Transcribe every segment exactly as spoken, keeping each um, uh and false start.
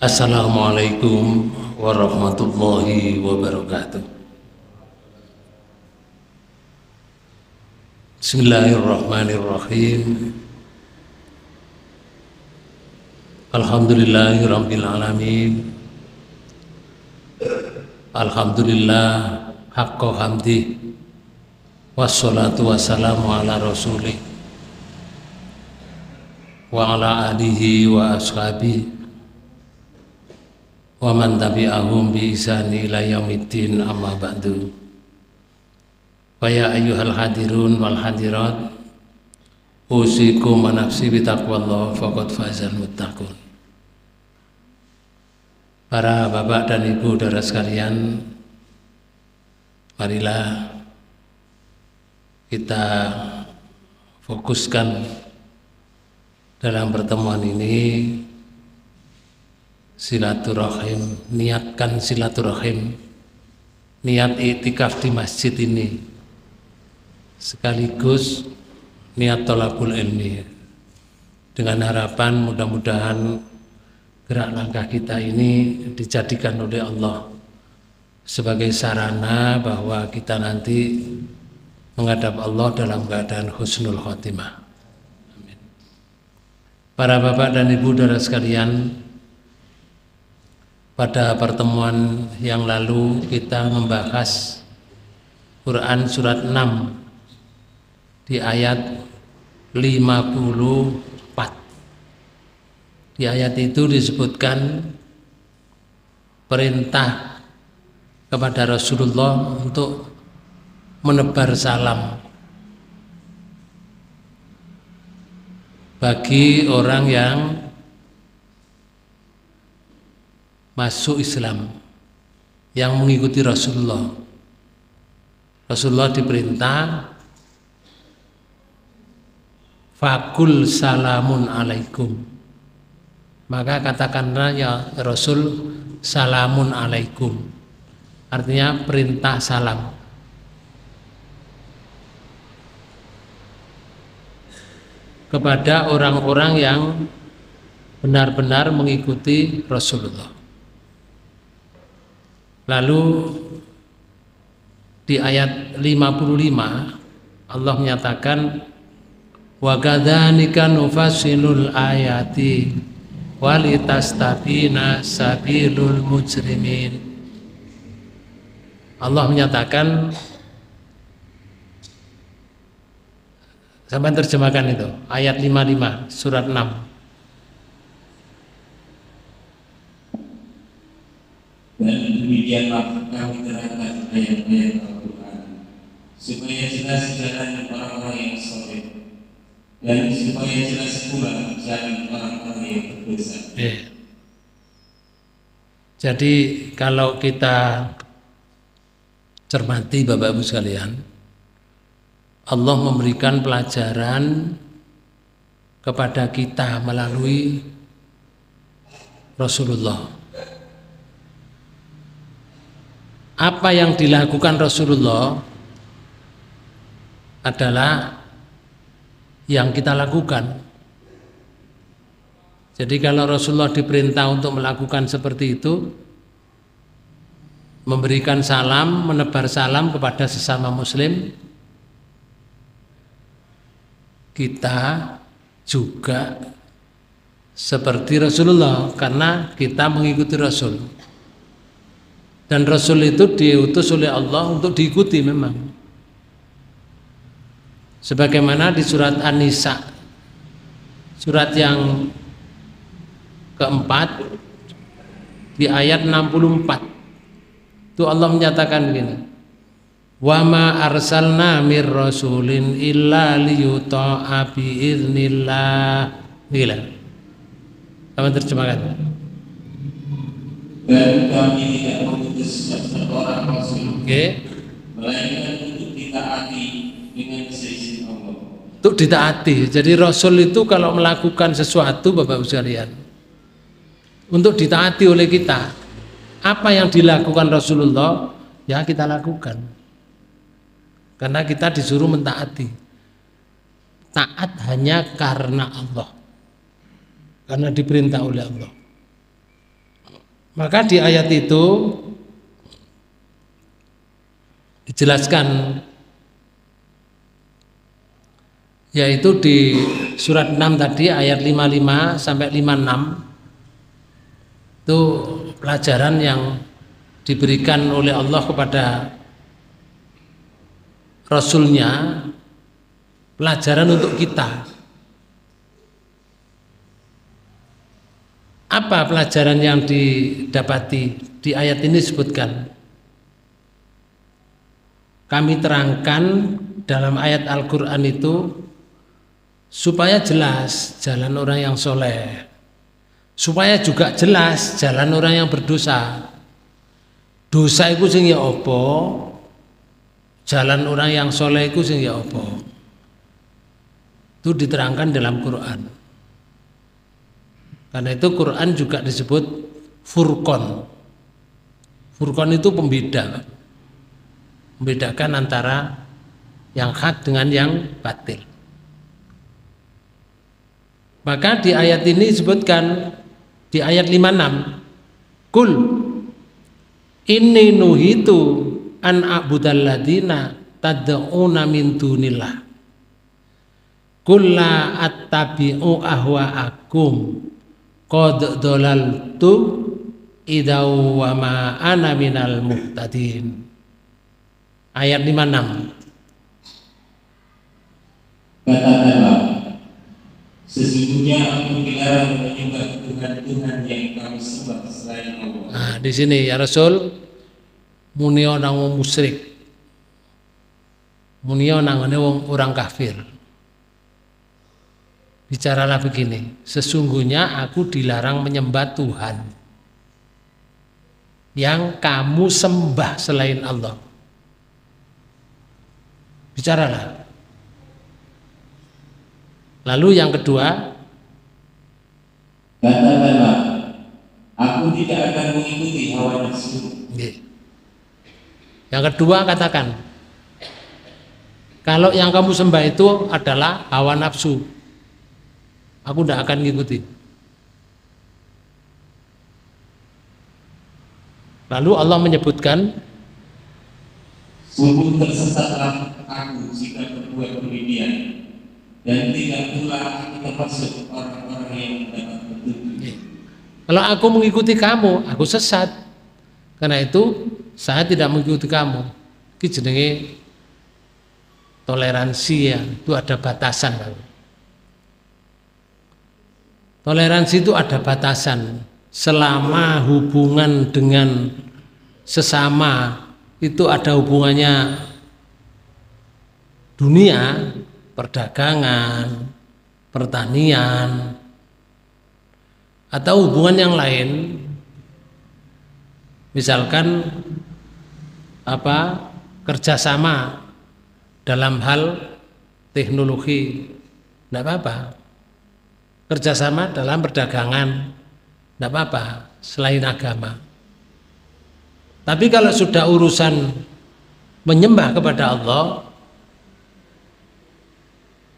Assalamualaikum warahmatullahi wabarakatuh. Bismillahirrahmanirrahim. Alhamdulillahirabbil alamin. Alhamdulillah haqqa hamdi. Wassalatu wassalamu ala rasulih wa ala alihi wa ashabihi wa man tabi'ahum bi ihsani ila yaumiddin, amma ba'du. Wa ya ayyuhal hadirun wal hadirat, usikum wa nafsi bi taqwallah faqad fazal muttaqun. Para bapak dan ibu saudara sekalian, marilah kita fokuskan dalam pertemuan ini silaturahim, niatkan silaturahim, niat iktikaf di masjid ini, sekaligus niat thalabul ilmi, dengan harapan mudah-mudahan gerak langkah kita ini dijadikan oleh Allah sebagai sarana bahwa kita nanti menghadap Allah dalam keadaan husnul khotimah. Amin. Para bapak dan ibu saudara sekalian, pada pertemuan yang lalu kita membahas Quran surat enam di ayat lima puluh empat. Di ayat itu disebutkan perintah kepada Rasulullah untuk menebar salam bagi orang yang masuk Islam, yang mengikuti Rasulullah. Rasulullah diperintah fakul salamun alaikum, maka katakanlah ya Rasul salamun alaikum, artinya perintah salam. Kepada orang-orang yang benar-benar mengikuti Rasulullah. Lalu di ayat lima puluh lima Allah menyatakan wa kadzalika nufassilul ayati wa litastabina sabilul mujrimin. Allah menyatakan, sampai terjemahkan itu ayat lima puluh lima surat enam. Dan demikianlah kami terangkan ayat-ayat Al-Qur'an supaya jelas jalan orang-orang yang soleh, dan supaya jelas pula jalan orang-orang yang berdosa. Eh. Jadi kalau kita cermati Bapak Ibu sekalian, Allah memberikan pelajaran kepada kita melalui Rasulullah. Apa yang dilakukan Rasulullah adalah yang kita lakukan. Jadi kalau Rasulullah diperintah untuk melakukan seperti itu, memberikan salam, menebar salam kepada sesama muslim, kita juga seperti Rasulullah karena kita mengikuti Rasul. Dan Rasul itu diutus oleh Allah untuk diikuti memang. Sebagaimana di surat An-Nisa, surat yang keempat, di ayat enam puluh empat, itu Allah menyatakan begini, wa ma arsalna mir rasulin illa liyuta'a bi'iznillah. Gila. Sama terjemahkan. Dan kami tidak mengutus seorang rasul, okay, melainkan untuk ditaati dengan seizin Allah. Untuk ditaati. Jadi rasul itu kalau melakukan sesuatu, Bapak Ibu sekalian, untuk ditaati oleh kita. Apa yang dilakukan Rasulullah, ya kita lakukan. Karena kita disuruh mentaati. Taat hanya karena Allah, karena diperintah oleh Allah. Maka di ayat itu dijelaskan, yaitu di surat enam tadi ayat lima puluh lima sampai lima puluh enam, itu pelajaran yang diberikan oleh Allah kepada Rasulnya, pelajaran untuk kita. Apa pelajaran yang didapati? Di ayat ini disebutkan, kami terangkan dalam ayat Al-Qur'an itu supaya jelas jalan orang yang soleh, supaya juga jelas jalan orang yang berdosa. Dosa iku sing ya apa, jalan orang yang soleh iku sing ya apa. Itu diterangkan dalam Qur'an. Karena itu Quran juga disebut Furqan. Furqan itu pembeda, membedakan antara yang hak dengan yang batil. Maka di ayat ini disebutkan, di ayat lima puluh enam, Kul inni nuhitu an a'budal ladina tad'una min dunillah kulla attabi'u ahwa'akum qad dhalaltu idau wa ma ana minal muhtadin. Ayat lima puluh enam. Katakanlah, sesungguhnya aku dilarang menyembah tuhan-tuhan yang kami sembah selain Allah. Nah, di sini ya Rasul muni ana wong musyrik, muni ana ngene wong orang kafir. Bicaralah begini, sesungguhnya aku dilarang menyembah Tuhan yang kamu sembah selain Allah. Bicaralah. Lalu yang kedua, katakanlah, aku tidak akan mengikuti hawa nafsu. Yang kedua katakan, kalau yang kamu sembah itu adalah hawa nafsu, aku tidak akan ngikuti. Lalu Allah menyebutkan, sungguh tersesatlah aku jika berbuat demikian, dan tidak pula aku termasuk orang-orang yang mendapat petunjuk. Kalau aku mengikuti kamu, aku sesat. Karena itu saya tidak mengikuti kamu. Ini jenenge toleransi ya, itu ada batasan. Toleransi itu ada batasan. Selama hubungan dengan sesama itu ada hubungannya dunia, perdagangan, pertanian, atau hubungan yang lain, misalkan apa kerjasama dalam hal teknologi, tidak apa-apa. Kerjasama dalam perdagangan, tidak apa-apa, selain agama. Tapi kalau sudah urusan menyembah kepada Allah,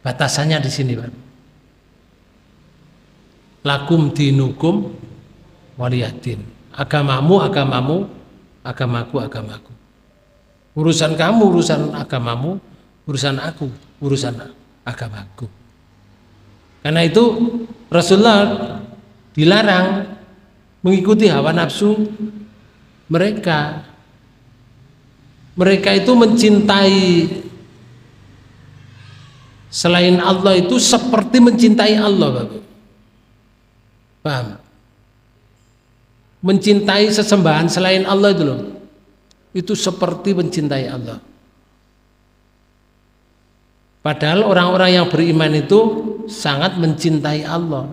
batasannya di sini, Pak. Lakum dinukum waliyadin. Agamamu, agamamu, agamaku, agamaku. Urusan kamu, urusan agamamu, urusan aku, urusan agamaku. Karena itu Rasulullah dilarang mengikuti hawa nafsu mereka. Mereka itu mencintai selain Allah itu seperti mencintai Allah, Bapak. Paham? Mencintai sesembahan selain Allah itu loh, itu seperti mencintai Allah. Padahal orang-orang yang beriman itu sangat mencintai Allah.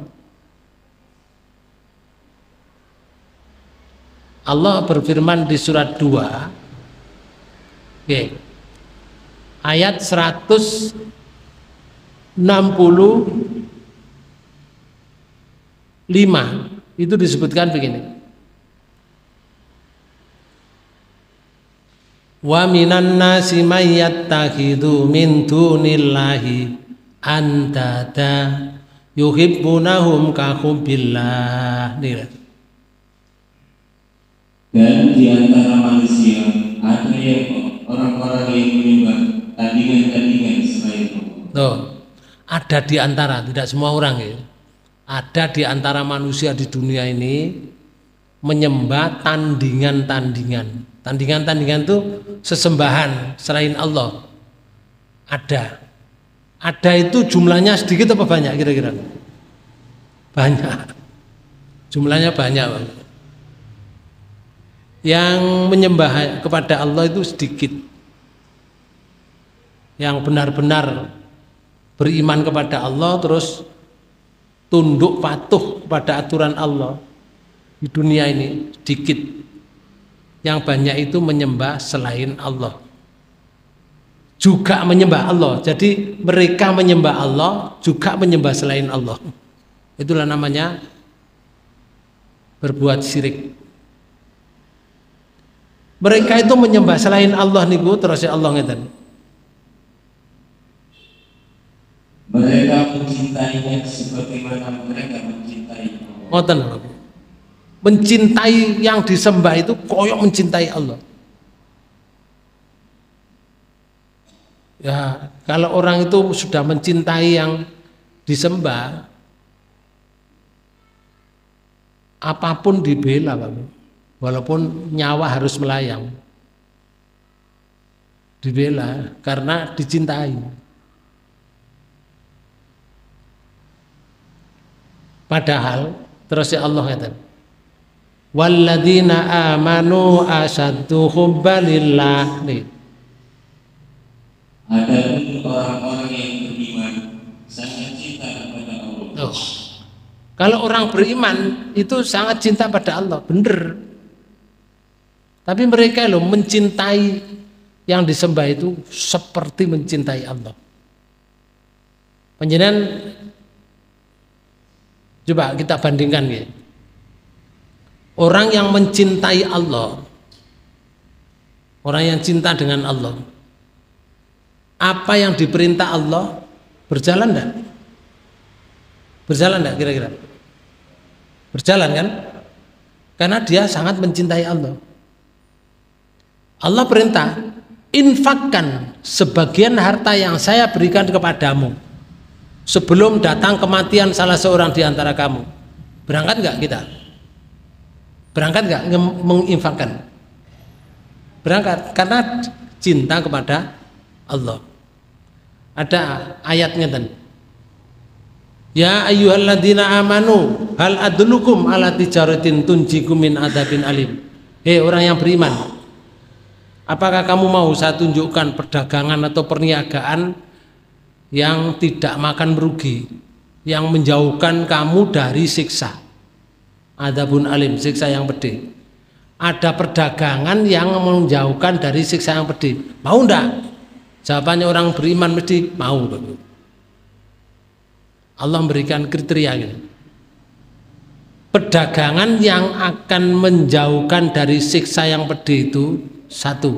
Allah berfirman di surat dua, okay, ayat seratus enam puluh lima, itu disebutkan begini. Wa minan nasi may yattakhidhu min dunillahi andada yuhibbunahum ka hubbillah. Dan di antara manusia ada yang orang-orang yang menyembah tandingan-tandingan selain Allah. Tuh, ada di antara, tidak semua orang ya. Ada di antara manusia di dunia ini menyembah tandingan-tandingan. Tandingan-tandingan itu sesembahan selain Allah. Ada. Ada itu jumlahnya sedikit apa banyak kira-kira? Banyak. Jumlahnya banyak. Yang menyembah kepada Allah itu sedikit. Yang benar-benar beriman kepada Allah terus tunduk patuh kepada aturan Allah di dunia ini sedikit. Yang banyak itu menyembah selain Allah. Juga menyembah Allah. Jadi mereka menyembah Allah juga menyembah selain Allah. Itulah namanya berbuat syirik. Mereka itu menyembah selain Allah niku terus ya Allah ngeten. Mereka mencintainya sebagaimana mereka mencintai Allah. Ngoten lho. Mencintai yang disembah itu koyok mencintai Allah. Ya, kalau orang itu sudah mencintai yang disembah, apapun dibela, walaupun nyawa harus melayang, dibela karena dicintai. Padahal terus ya Allah kata, walladzina amanu asaddu hubban lillah. Ada orang-orang yang beriman sangat cinta kepada Allah. Oh. Kalau orang beriman itu sangat cinta pada Allah, bener. Tapi mereka loh mencintai yang disembah itu seperti mencintai Allah. Panjenengan coba kita bandingkan ya. Orang yang mencintai Allah, orang yang cinta dengan Allah, apa yang diperintah Allah berjalan enggak? Berjalan enggak kira-kira? Berjalan kan? Karena dia sangat mencintai Allah. Allah perintah, infakkan sebagian harta yang saya berikan kepadamu sebelum datang kematian salah seorang di antara kamu. Berangkat enggak kita? Berangkat enggak menginfakkan? Berangkat karena cinta kepada Allah. Ada ayatnya dan ya ayyuhalladzina amanu hal adlukum ala tijaratin tunjikum min adzabin alim. Hei orang yang beriman, apakah kamu mau saya tunjukkan perdagangan atau perniagaan yang tidak makan merugi, yang menjauhkan kamu dari siksa adzabun alim, siksa yang pedih. Ada perdagangan yang menjauhkan dari siksa yang pedih, mau enggak? Jawabannya orang beriman mesti mau. Allah memberikan kriteria gitu. Perdagangan yang akan menjauhkan dari siksa yang pedih itu satu.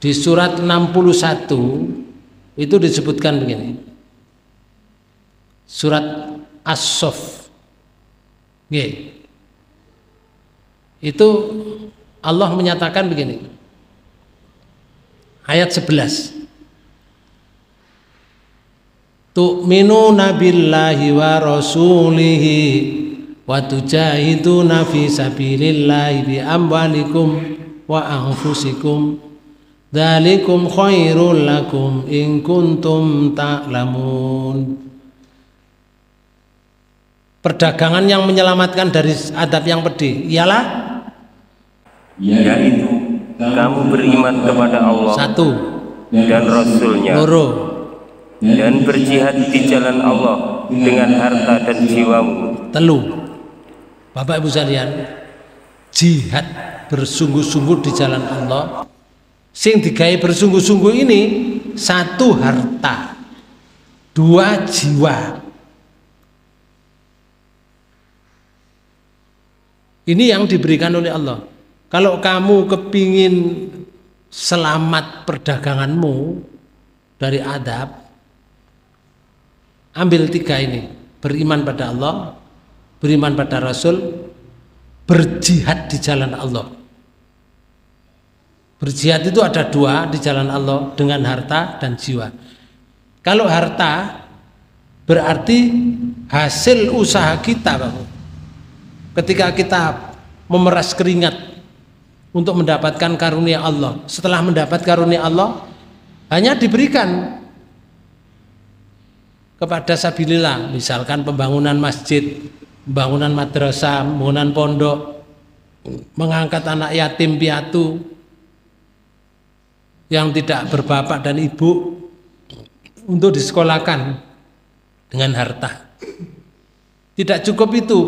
Di surat enam puluh satu itu disebutkan begini. Surat As-Saff. Nggih. Itu Allah menyatakan begini. Ayat sebelas. Tu'minuna billahi wa rasulihi wa tujahiduna fi sabilillahi bi amwalikum wa anfusikum dzalikum khairul lakum in kuntum ta'lamun. Perdagangan yang menyelamatkan dari adab yang pedih ialah yaitu kamu beriman kepada Allah satu dan Rasulnya loro dan berjihad di jalan Allah dengan harta dan jiwamu telu. Bapak Ibu sekalian, jihad bersungguh-sungguh di jalan Allah sing digawe bersungguh-sungguh ini satu harta, dua jiwa. Ini yang diberikan oleh Allah. Kalau kamu kepingin selamat perdaganganmu dari adab, ambil tiga ini, beriman pada Allah, beriman pada Rasul, berjihad di jalan Allah. Berjihad itu ada dua di jalan Allah, dengan harta dan jiwa. Kalau harta berarti hasil usaha kita, Bapak. Ketika kita memeras keringat untuk mendapatkan karunia Allah, setelah mendapat karunia Allah hanya diberikan kepada sabilillah, misalkan pembangunan masjid, pembangunan madrasah, pembangunan pondok, mengangkat anak yatim piatu yang tidak berbapak dan ibu untuk disekolahkan dengan harta. Tidak cukup itu,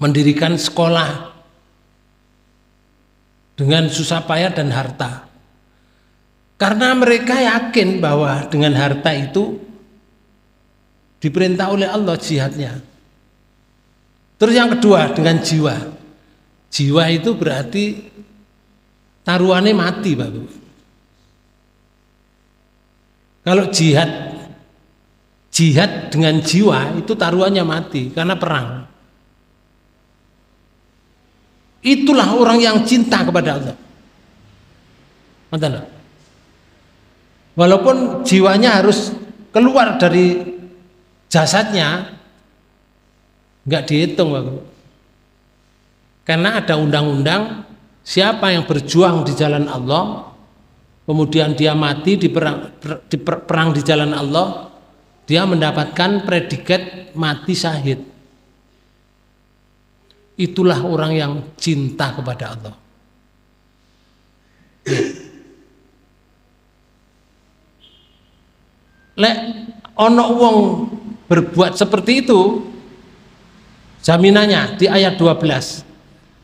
mendirikan sekolah dengan susah payah dan harta, karena mereka yakin bahwa dengan harta itu diperintah oleh Allah jihadnya. Terus yang kedua, dengan jiwa. Jiwa itu berarti taruhannya mati, Bapak. Kalau jihad, jihad dengan jiwa itu taruhannya mati karena perang. Itulah orang yang cinta kepada Allah. Mantap. Walaupun jiwanya harus keluar dari jasadnya, nggak dihitung, Bapak. Karena ada undang-undang, siapa yang berjuang di jalan Allah kemudian dia mati di perang, per, di per, perang di jalan Allah, dia mendapatkan predikat mati syahid. Itulah orang yang cinta kepada Allah. Ya. Lek ono wong berbuat seperti itu, jaminannya di ayat dua belas,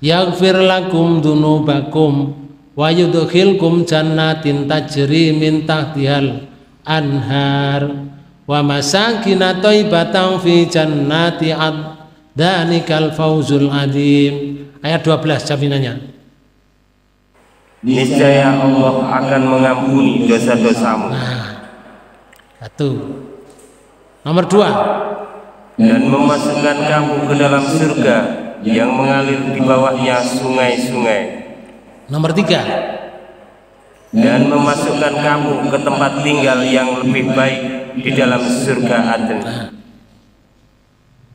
yaghfir lakum dunubakum wa yudkhilkum jannatin tajri min tahtihal anhar wa masakina thayyibatan fi jannati adzalikal fauzul adzim. Ayat dua belas jaminannya. Niscaya Allah akan mengampuni dosa-dosamu. Nah, satu. Nomor dua, dan memasukkan kamu ke dalam surga yang mengalir di bawahnya sungai-sungai. Nomor tiga, dan memasukkan kamu ke tempat tinggal yang lebih baik di dalam surga adil. Nah,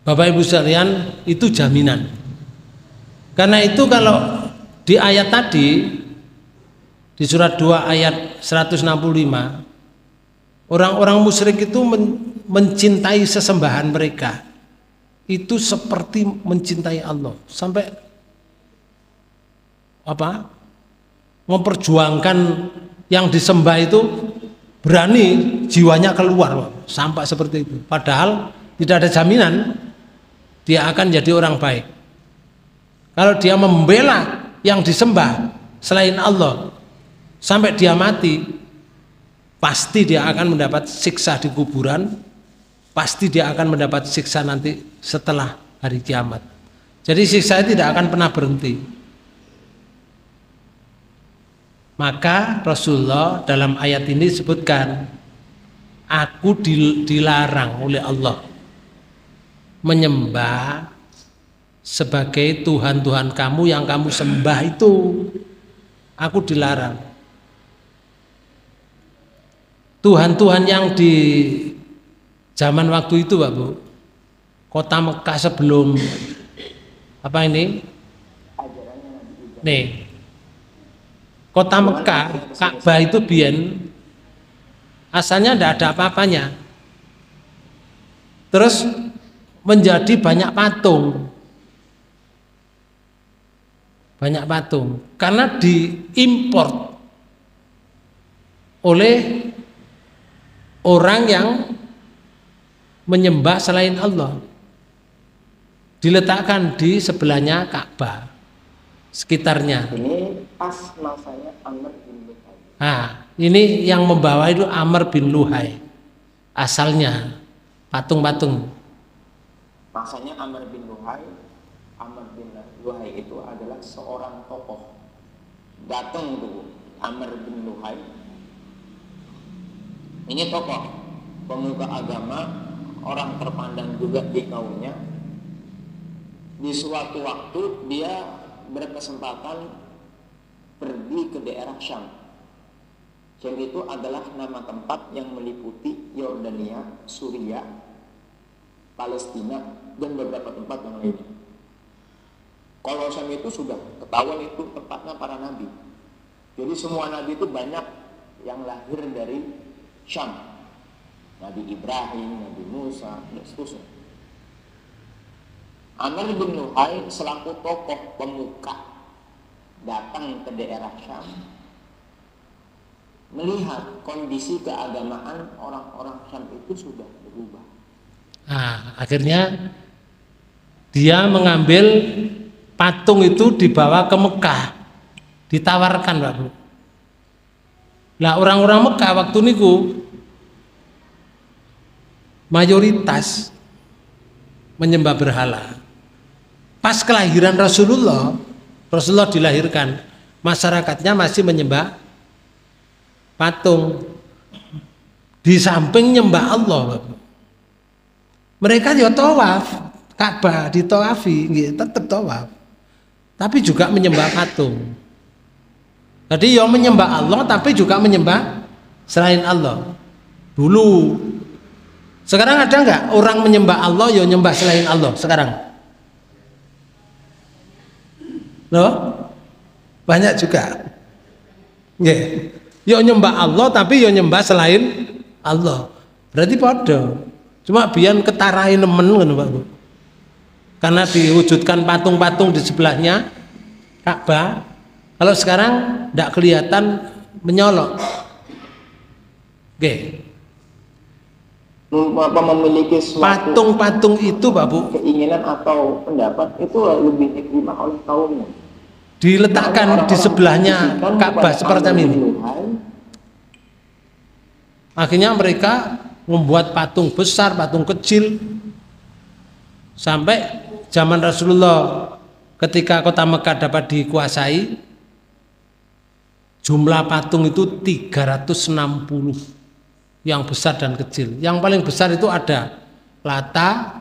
Bapak Ibu sekalian, itu jaminan. Karena itu kalau di ayat tadi, di surat dua ayat seratus enam puluh lima, orang-orang musyrik itu mencintai sesembahan mereka itu seperti mencintai Allah, sampai apa, memperjuangkan yang disembah itu berani jiwanya keluar sampai seperti itu, padahal tidak ada jaminan dia akan jadi orang baik. Kalau dia membela yang disembah selain Allah sampai dia mati, pasti dia akan mendapat siksa di kuburan, pasti dia akan mendapat siksa nanti setelah hari kiamat. Jadi siksa tidak akan pernah berhenti. Maka Rasulullah dalam ayat ini sebutkan, aku dilarang oleh Allah menyembah sebagai Tuhan-Tuhan kamu yang kamu sembah itu. Aku dilarang. Tuhan-Tuhan yang di zaman waktu itu, Pak Bu, kota Mekah sebelum apa ini? Nih, kota Mekah, Ka'bah itu biyen asalnya tidak ada apa-apanya, terus menjadi banyak patung, banyak patung karena diimpor oleh orang yang menyembah selain Allah, diletakkan di sebelahnya Ka'bah, sekitarnya. Ini pas masanya Amr bin Luhai. Nah, ini yang membawa itu Amr bin Luhai. Asalnya patung-patung. Masanya Amr bin Luhai. Amr bin Luhai itu adalah seorang tokoh. Datang dulu Amr bin Luhai. Ini tokoh pemuka agama, orang terpandang juga di kaumnya. di suatu waktu dia berkesempatan pergi ke daerah Syam. Syam itu adalah nama tempat yang meliputi Yordania, Suriah, Palestina, dan beberapa tempat yang lainnya. Kalau Syam itu sudah ketahuan itu tempatnya para nabi. Jadi semua nabi itu banyak yang lahir dari Syam. Nabi Ibrahim, Nabi Musa, dan seterusnya. Amr bin Luhai selaku tokoh pemuka datang ke daerah Syam, melihat kondisi keagamaan orang-orang Syam itu sudah berubah. Nah, akhirnya dia mengambil patung itu dibawa ke Mekah, ditawarkan, Pak Bu. Nah, orang-orang Mekah waktu niku mayoritas menyembah berhala. Pas kelahiran Rasulullah, Rasulullah dilahirkan, masyarakatnya masih menyembah patung. Di samping nyembah Allah, Pak Bu. Mereka ya tawaf, Ka'bah ditawafi, tetap tawaf. Tapi juga menyembah patung. Jadi ya menyembah Allah tapi juga menyembah selain Allah. Dulu. Sekarang ada nggak orang menyembah Allah ya menyembah selain Allah sekarang? Loh? Banyak juga. Nggih. Ya menyembah Allah tapi ya menyembah selain Allah. Berarti padha. Cuma biyen ketarahe nemen ngono, Pak Bu. Karena diwujudkan patung-patung di sebelahnya Ka'bah. Kalau sekarang tidak kelihatan menyolok. Oke. Memiliki patung-patung itu, Pak Bu, keinginan atau pendapat itu lebih diterima oleh kaumnya. Diletakkan di sebelahnya Ka'bah seperti ini. Akhirnya mereka membuat patung besar, patung kecil. Sampai zaman Rasulullah ketika kota Mekah dapat dikuasai, jumlah patung itu tiga ratus enam puluh, yang besar dan kecil. Yang paling besar itu ada Lata,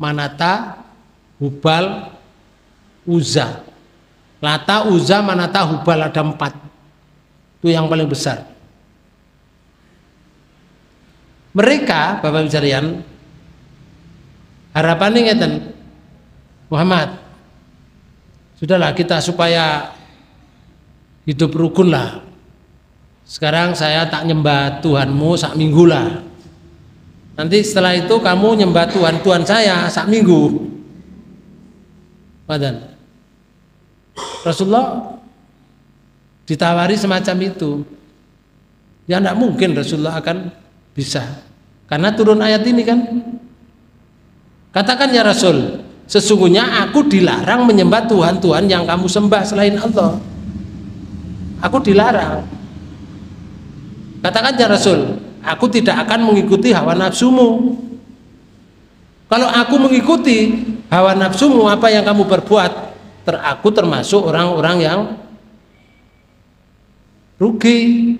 Manata, Hubal, Uzza. Lata, Uzza, Manata, Hubal, ada empat. Itu yang paling besar. Mereka, Bapak Ibu sekalian, harapan ngeten, Muhammad, sudahlah kita supaya hidup rukun lah. Sekarang saya tak nyembah Tuhanmu sak minggu lah. Nanti setelah itu kamu nyembah Tuhan Tuhan saya sak minggu. Padan. Rasulullah ditawari semacam itu. Ya tidak mungkin Rasulullah akan bisa, karena turun ayat ini kan. Katakan ya Rasul, sesungguhnya aku dilarang menyembah Tuhan-Tuhan yang kamu sembah selain Allah. Aku dilarang. Katakan ya Rasul, aku tidak akan mengikuti hawa nafsumu. Kalau aku mengikuti hawa nafsumu, apa yang kamu perbuat, ter aku termasuk orang-orang yang rugi.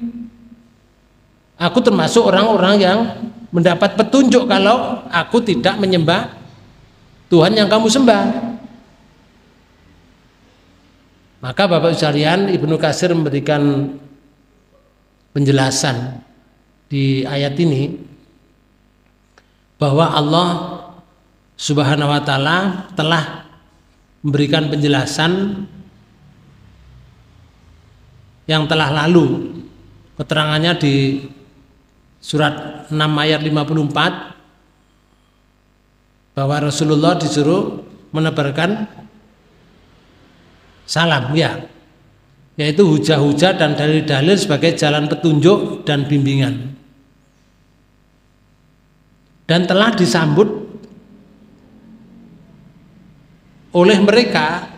Aku termasuk orang-orang yang mendapat petunjuk kalau aku tidak menyembah Tuhan yang kamu sembah. Maka Bapak Ibu sekalian, Ibnu Katsir memberikan penjelasan di ayat ini bahwa Allah Subhanahu wa taala telah memberikan penjelasan yang telah lalu. Keterangannya di surat enam ayat lima puluh empat. Bahwa Rasulullah disuruh menebarkan salam, ya, yaitu hujah-hujah dan dalil-dalil sebagai jalan petunjuk dan bimbingan. Dan telah disambut oleh mereka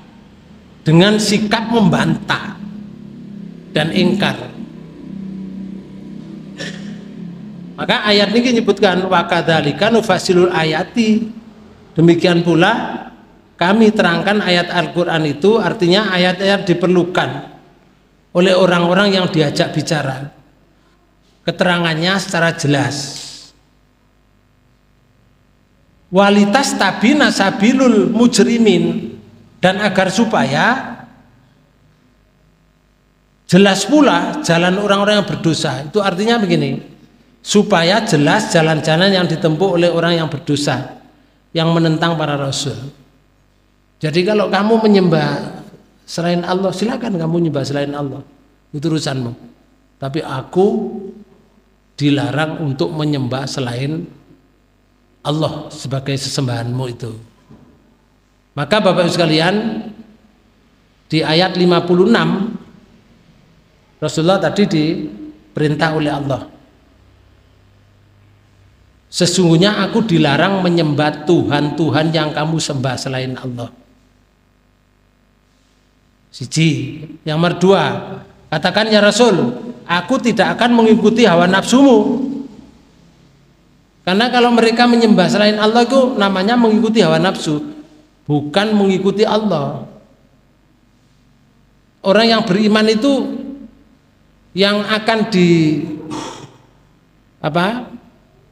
dengan sikap membantah dan ingkar. Maka ayat ini menyebutkan wakadzalika nufasilul ayati. Demikian pula kami terangkan ayat Al-Qur'an itu, artinya ayat-ayat diperlukan oleh orang-orang yang diajak bicara. Keterangannya secara jelas. walitas tabina sabilul mujrimin, dan agar supaya jelas pula jalan orang-orang yang berdosa. Itu artinya begini, supaya jelas jalan-jalan yang ditempuh oleh orang yang berdosa, yang menentang para rasul. Jadi kalau kamu menyembah selain Allah, silakan kamu menyembah selain Allah, itu urusanmu. Tapi aku dilarang untuk menyembah selain Allah sebagai sesembahanmu itu. Maka Bapak-Ibu sekalian, di ayat lima puluh enam Rasulullah tadi diperintah oleh Allah, sesungguhnya aku dilarang menyembah Tuhan-Tuhan yang kamu sembah selain Allah. Siji. Yang kedua, katakan ya Rasul, aku tidak akan mengikuti hawa nafsumu. Karena kalau mereka menyembah selain Allah itu namanya mengikuti hawa nafsu, bukan mengikuti Allah. Orang yang beriman itu yang akan di apa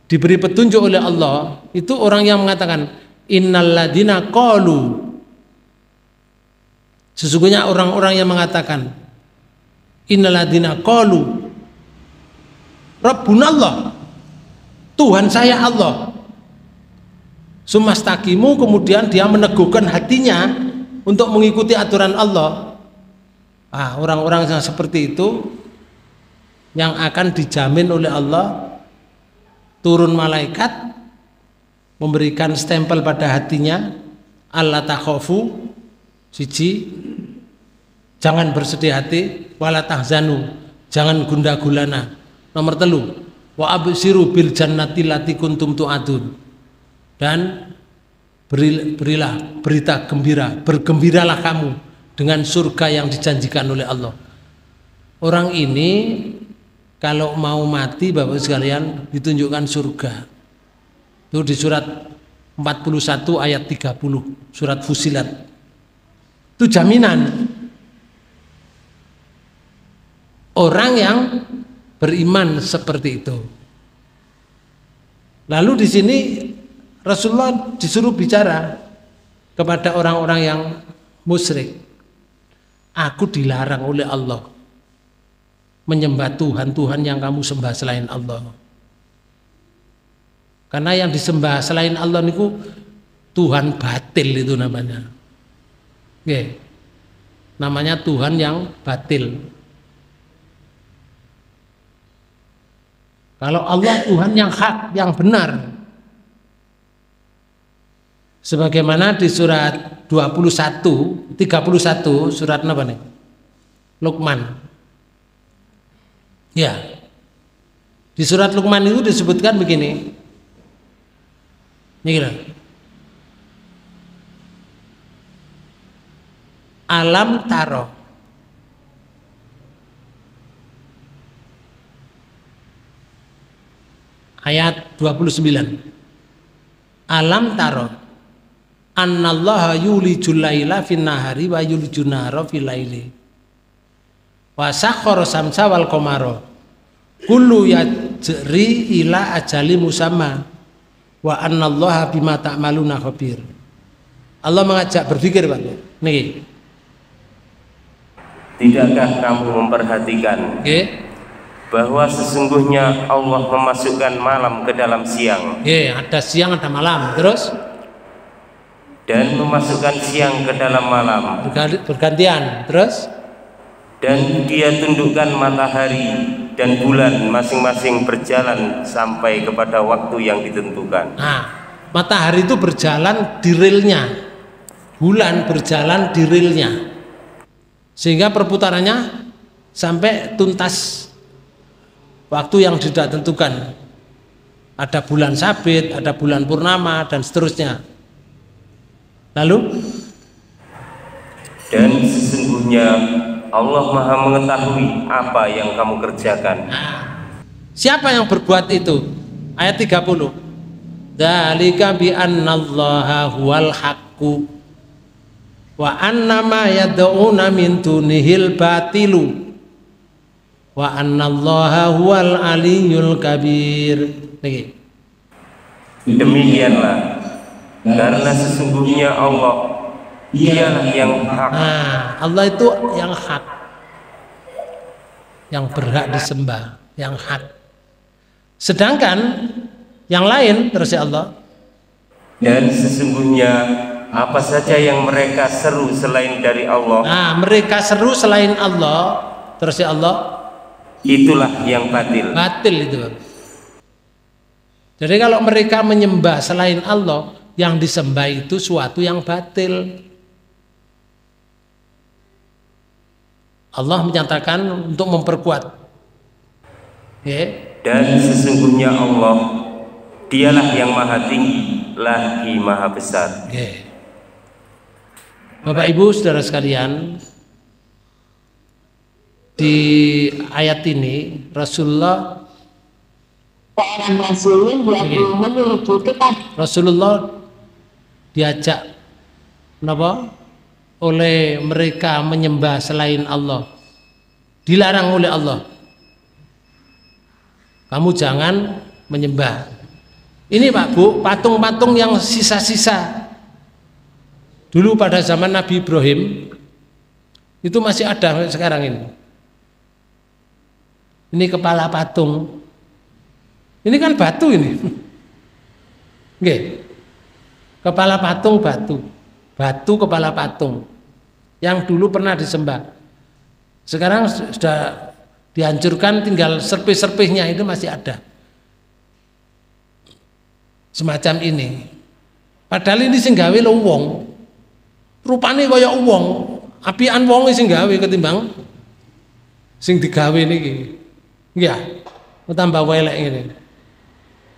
diberi petunjuk oleh Allah itu orang yang mengatakan innalladzina qalu, sesungguhnya orang-orang yang mengatakan innalladzina qalu rabbunallah, Tuhan saya Allah, sumastaqimu, kemudian dia meneguhkan hatinya untuk mengikuti aturan Allah. Ah, orang-orang yang seperti itu yang akan dijamin oleh Allah, turun malaikat memberikan stempel pada hatinya, Allah takhofu, siji, jangan bersedih hati, wala tahzanu, jangan gundah gulana, nomor telu, wa absiru bil jannati lati kuntum tu'adun, dan berilah berita gembira, bergembiralah kamu dengan surga yang dijanjikan oleh Allah. Orang ini kalau mau mati Bapak sekalian ditunjukkan surga. Itu di surat empat puluh satu ayat tiga puluh, surat Fusilat. Itu jaminan. Orang yang beriman seperti itu. Lalu di sini Rasulullah disuruh bicara kepada orang-orang yang musyrik. Aku dilarang oleh Allah menyembah Tuhan-Tuhan yang kamu sembah selain Allah. Karena yang disembah selain Allah niku Tuhan batil itu namanya. Oke. Namanya Tuhan yang batil. Kalau Allah Tuhan yang hak, yang benar. Sebagaimana di surat dua puluh satu, tiga puluh satu, surat apa nih? Luqman. Ya, di surat Luqman itu disebutkan begini, ini alam taro, ayat dua puluh sembilan, alam taro annallaha yulijul laila fin nahari wa yulijun nahara fil laili wa sakhkhara samsa wal qamara kullu yajri ila ajali musamma wa annallaha bima ta'maluna khabir. Allah mengajak berpikir, Pak. Niki. Tidakkah kamu memperhatikan okay. bahwa sesungguhnya Allah memasukkan malam ke dalam siang? Ye, yeah, ada siang ada malam, terus dan memasukkan siang ke dalam malam. Bergantian, terus dan dia tundukkan matahari dan bulan masing-masing berjalan sampai kepada waktu yang ditentukan. Nah, matahari itu berjalan di relnya, bulan berjalan di relnya, sehingga perputarannya sampai tuntas waktu yang tidak tentukan. Ada bulan sabit, ada bulan purnama, dan seterusnya. Lalu dan sesungguhnya Allah maha mengetahui apa yang kamu kerjakan. Nah, siapa yang berbuat itu? Ayat tiga puluh, dzalika bi annallaha huwal haqqu wa annama yad'una min dunihil batilu wa annallaha huwal aliyyul kabir. Demikianlah karena sesungguhnya Allah dialah yang hak. Nah, Allah itu yang hak, yang berhak disembah, yang hak. Sedangkan yang lain, terus ya Allah, dan sesungguhnya apa saja yang mereka seru selain dari Allah. Nah, mereka seru selain Allah, terus ya Allah, itulah yang batil. Batil itu. Jadi kalau mereka menyembah selain Allah, yang disembah itu suatu yang batil. Allah menyatakan untuk memperkuat. Yeah. Dan sesungguhnya Allah dialah yang maha tinggi lagi maha besar. Yeah. Bapak Ibu saudara sekalian, di ayat ini Rasulullah Rasulullah diajak kenapa? Oleh mereka menyembah selain Allah, dilarang oleh Allah, kamu jangan menyembah ini Pak Bu, patung-patung yang sisa-sisa dulu pada zaman Nabi Ibrahim itu masih ada sekarang ini. Ini kepala patung. Ini kan batu ini. Nggih. Kepala patung batu. Batu kepala patung. Yang dulu pernah disembah. Sekarang sudah dihancurkan, tinggal serpih-serpihnya itu masih ada. Semacam ini. Padahal ini sing gawe lho wong. Rupane kaya wong. Apian wong sing gawe ketimbang sing digawe niki. Nggih ya. Tambah welek ngene.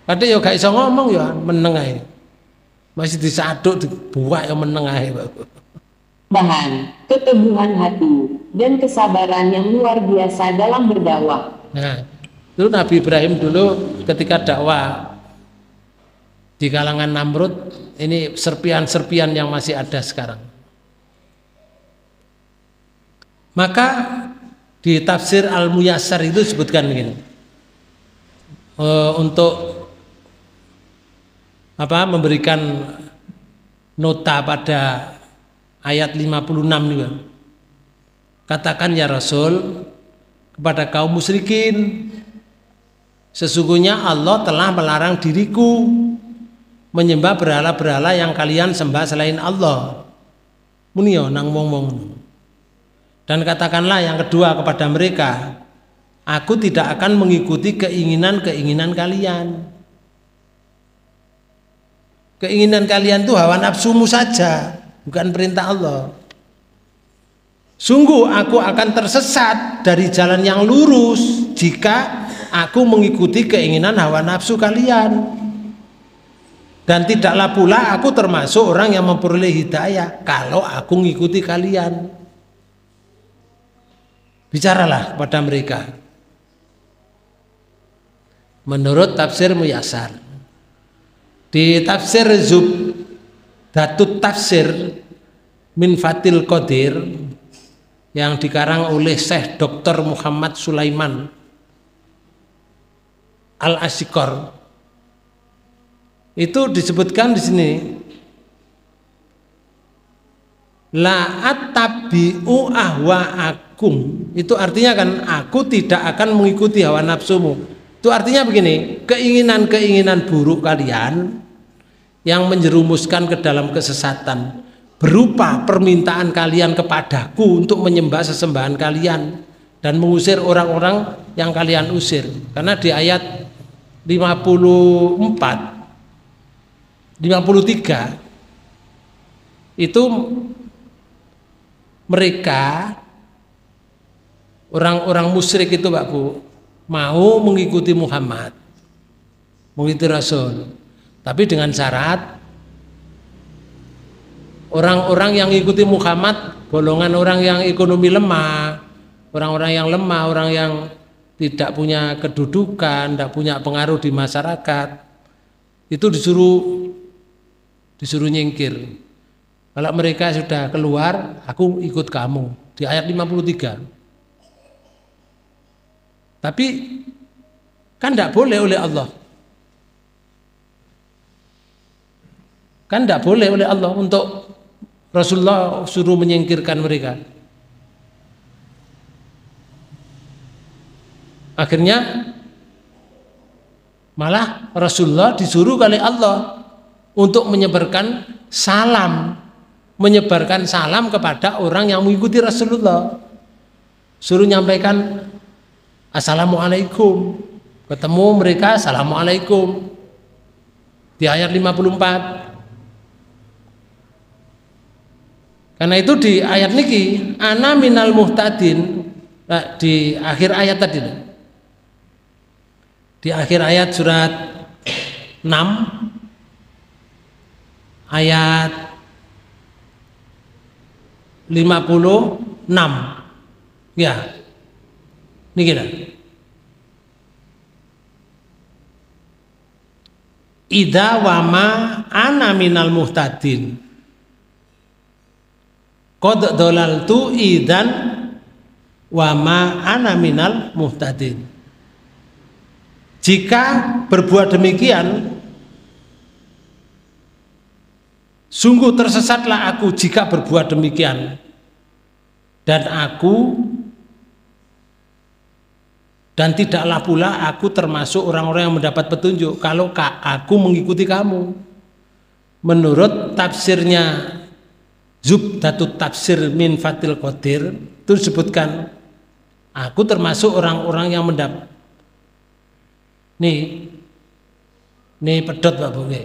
Kadang ya gak iso ngomong ya meneng ae. Masih disaduk dibuak ya meneng ae, Pak. Bahan keteguhan hati dan kesabaran yang luar biasa dalam berdakwah. Nah, itu Nabi Ibrahim dulu ketika dakwah di kalangan Namrud, ini serpian-serpian yang masih ada sekarang. Maka di tafsir Al-Muyassar itu disebutkan begini. E, untuk apa memberikan nota pada ayat lima puluh enam juga. Katakan ya Rasul kepada kaum musyrikin, sesungguhnya Allah telah melarang diriku menyembah berhala-berhala yang kalian sembah selain Allah. Munio nang wong-wong. Dan katakanlah yang kedua kepada mereka, aku tidak akan mengikuti keinginan-keinginan kalian. Keinginan kalian itu hawa nafsumu saja, bukan perintah Allah. Sungguh aku akan tersesat dari jalan yang lurus jika aku mengikuti keinginan hawa nafsu kalian. Dan tidaklah pula aku termasuk orang yang memperoleh hidayah kalau aku mengikuti kalian. Bicaralah kepada mereka. Menurut tafsir Muyassar. Di tafsir Zub Datut Tafsir Min Fatil Qadir yang dikarang oleh Syekh Doktor Muhammad Sulaiman Al-Asyikor, itu disebutkan di sini, la'at tabi'u ahwa'akum, itu artinya kan aku tidak akan mengikuti hawa nafsumu. Itu artinya begini, keinginan-keinginan buruk kalian yang menjerumuskan ke dalam kesesatan berupa permintaan kalian kepadaku untuk menyembah sesembahan kalian dan mengusir orang-orang yang kalian usir. Karena di ayat lima puluh empat lima puluh tiga itu mereka orang-orang musyrik itu Pak Bu mau mengikuti Muhammad, mengikuti Rasul, tapi dengan syarat orang-orang yang ikuti Muhammad golongan orang yang ekonomi lemah, orang-orang yang lemah, orang yang tidak punya kedudukan, tidak punya pengaruh di masyarakat, itu disuruh disuruh nyingkir. Kalau mereka sudah keluar, aku ikut kamu, di ayat lima puluh tiga. Tapi kan tidak boleh oleh Allah. Kan tidak boleh oleh Allah untuk Rasulullah suruh menyingkirkan mereka. Akhirnya malah Rasulullah disuruh oleh Allah untuk menyebarkan salam, menyebarkan salam kepada orang yang mengikuti Rasulullah. Suruh nyampaikan Assalamualaikum. Ketemu mereka Assalamualaikum. Di ayat lima puluh empat. Karena itu di ayat niki ana minal muhtadin, di akhir ayat tadi, di akhir ayat surat enam ayat lima puluh enam ya niki lah, idza wama ana minal muhtadin qad dalaltu idzan wa ma ana minal muhtadin. Jika berbuat demikian, sungguh tersesatlah aku jika berbuat demikian, dan aku dan tidaklah pula aku termasuk orang-orang yang mendapat petunjuk kalau aku mengikuti kamu. Menurut tafsirnya Zubdatut Tafsir min Fatil Qadir itu disebutkan aku termasuk orang-orang yang mendapat nih nih pedot Pak Bunge.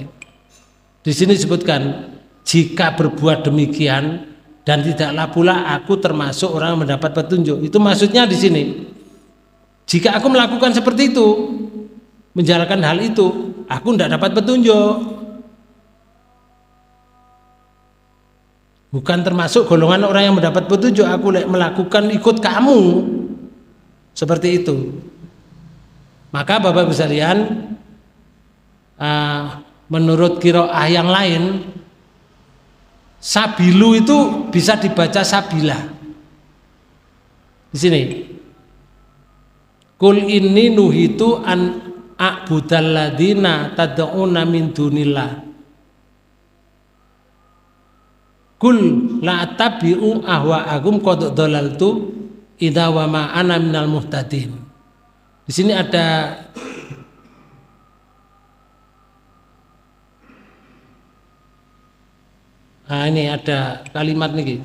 Di sini disebutkan jika berbuat demikian dan tidaklah pula aku termasuk orang yang mendapat petunjuk. Itu maksudnya di sini jika aku melakukan seperti itu, menjalankan hal itu, aku tidak dapat petunjuk. Bukan termasuk golongan orang yang mendapat petunjuk, aku melakukan ikut kamu seperti itu. Maka Bapak-Ibu sekalian, uh, menurut qiraah yang lain, sabilu itu bisa dibaca sabila. Di sini, kul inni nuhitu an a'budalladziina tad'una min dunillah. Kul la tabi'u ahwa'akum qad dalaltu idza wa ma ana minal muhtadin. Di sini ada ah ini ada kalimat niki.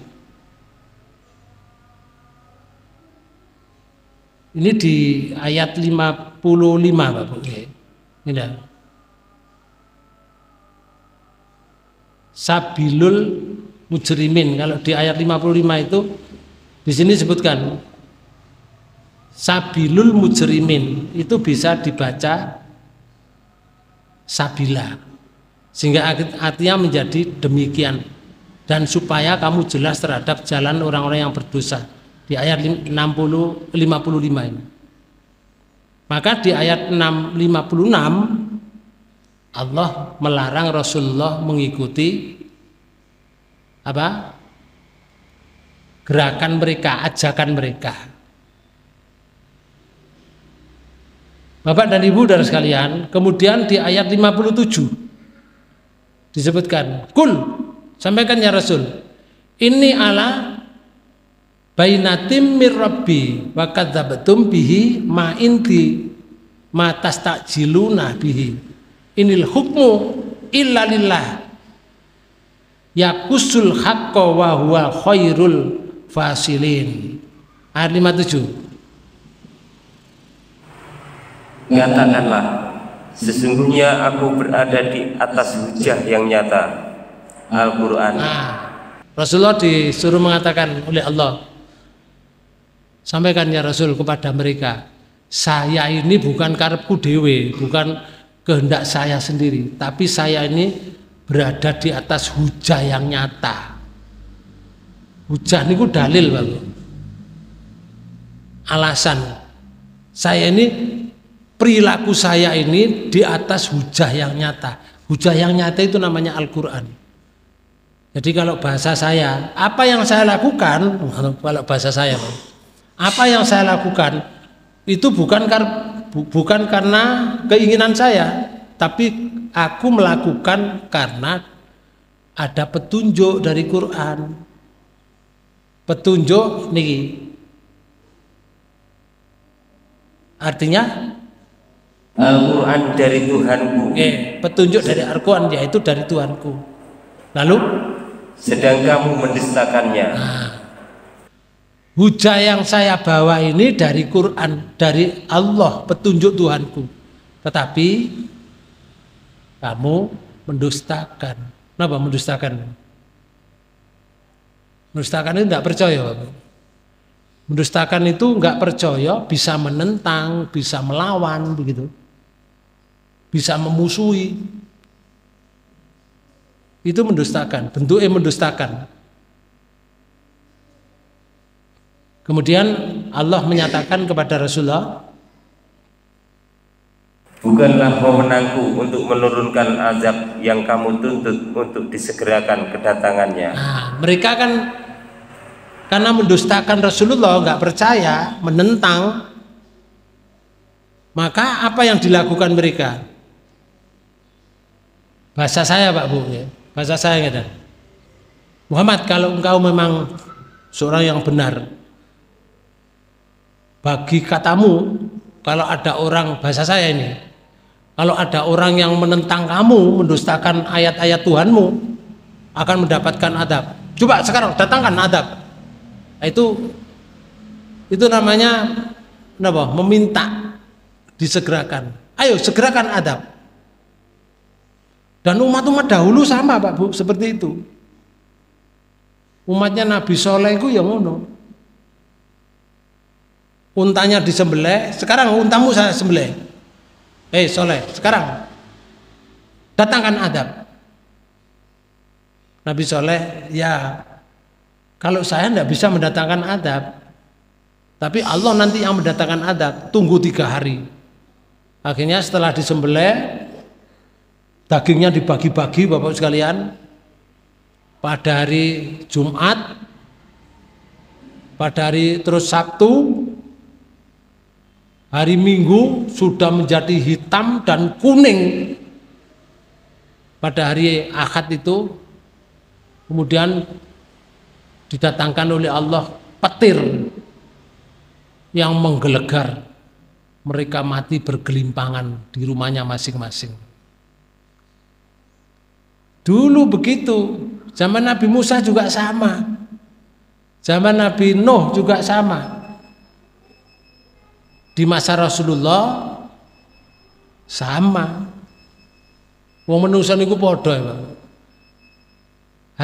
Ini di ayat lima puluh lima Pak Bu. Ini dah. Sabilul mujrimin, kalau di ayat lima puluh lima itu di sini disebutkan sabilul mujrimin itu bisa dibaca sabila sehingga artinya menjadi demikian, dan supaya kamu jelas terhadap jalan orang-orang yang berdosa di ayat enam puluh lima puluh lima ini. Maka di ayat enam lima puluh enam Allah melarang Rasulullah mengikuti apa gerakan mereka, ajakan mereka. Bapak dan Ibu saudara sekalian, kemudian di ayat lima puluh tujuh disebutkan, kul sampaikan ya Rasul, ini ala bainatim mir rabbi wa kadzabtum bihi ma inti ma tastajiluna bihi inil hukmu illa lillah yakusul haqqa wa huwa khairul fasilin. Ayat lima puluh tujuh. Katakanlah, sesungguhnya aku berada di atas hujah yang nyata, Al-Qur'an. Nah, Rasulullah disuruh mengatakan oleh Allah, sampaikan ya Rasul kepada mereka, saya ini bukan karepku dewe, bukan kehendak saya sendiri, tapi saya ini berada di atas hujah yang nyata. Hujah niku dalil, Bang. Alasan. Saya ini, perilaku saya ini di atas hujah yang nyata. Hujah yang nyata itu namanya Al-Qur'an. Jadi kalau bahasa saya, apa yang saya lakukan, kalau bahasa saya, Bang, apa yang saya lakukan itu bukan bukan karena keinginan saya, tapi aku melakukan karena ada petunjuk dari Quran. Petunjuk niki artinya Al-Qur'an dari Tuhanku. Oke, petunjuk dari Al-Qur'an yaitu dari Tuhanku. Lalu sedang kamu mendustakannya. Nah, hujah yang saya bawa ini dari Quran, dari Allah, petunjuk Tuhanku. Tetapi kamu mendustakan. Kenapa mendustakan? Mendustakan itu tidak percaya. Mendustakan itu nggak percaya, bisa menentang, bisa melawan, begitu, bisa memusuhi. Itu mendustakan, bentuknya mendustakan. Kemudian Allah menyatakan kepada Rasulullah, bukanlah wewenangku untuk menurunkan azab yang kamu tuntut untuk disegerakan kedatangannya. Nah, mereka kan karena mendustakan Rasulullah, nggak percaya, menentang, maka apa yang dilakukan mereka? Bahasa saya Pak Bu, ya. Bahasa saya gitu. Muhammad, kalau engkau memang seorang yang benar, bagi katamu, kalau ada orang, bahasa saya ini, kalau ada orang yang menentang kamu, mendustakan ayat-ayat Tuhanmu, akan mendapatkan adab. Coba sekarang datangkan adab. Nah, itu itu namanya kenapa? Meminta disegerakan. Ayo segerakan adab. Dan umat-umat dahulu sama Pak Bu, seperti itu. Umatnya Nabi Saleh itu ya ngono. Untanya disembelih, sekarang untamu saya sembelih. Eh hey, Soleh, sekarang datangkan adab. Nabi Soleh, ya kalau saya tidak bisa mendatangkan adab, tapi Allah nanti yang mendatangkan adab. Tunggu tiga hari. Akhirnya setelah disembelih, dagingnya dibagi-bagi Bapak sekalian. Pada hari Jumat, pada hari terus Sabtu, hari Minggu sudah menjadi hitam dan kuning. Pada hari Ahad itu kemudian didatangkan oleh Allah petir yang menggelegar. Mereka mati bergelimpangan di rumahnya masing-masing. Dulu begitu, zaman Nabi Musa juga sama, zaman Nabi Nuh juga sama. Di masa Rasulullah sama. Wong manusia niku padha, Pak.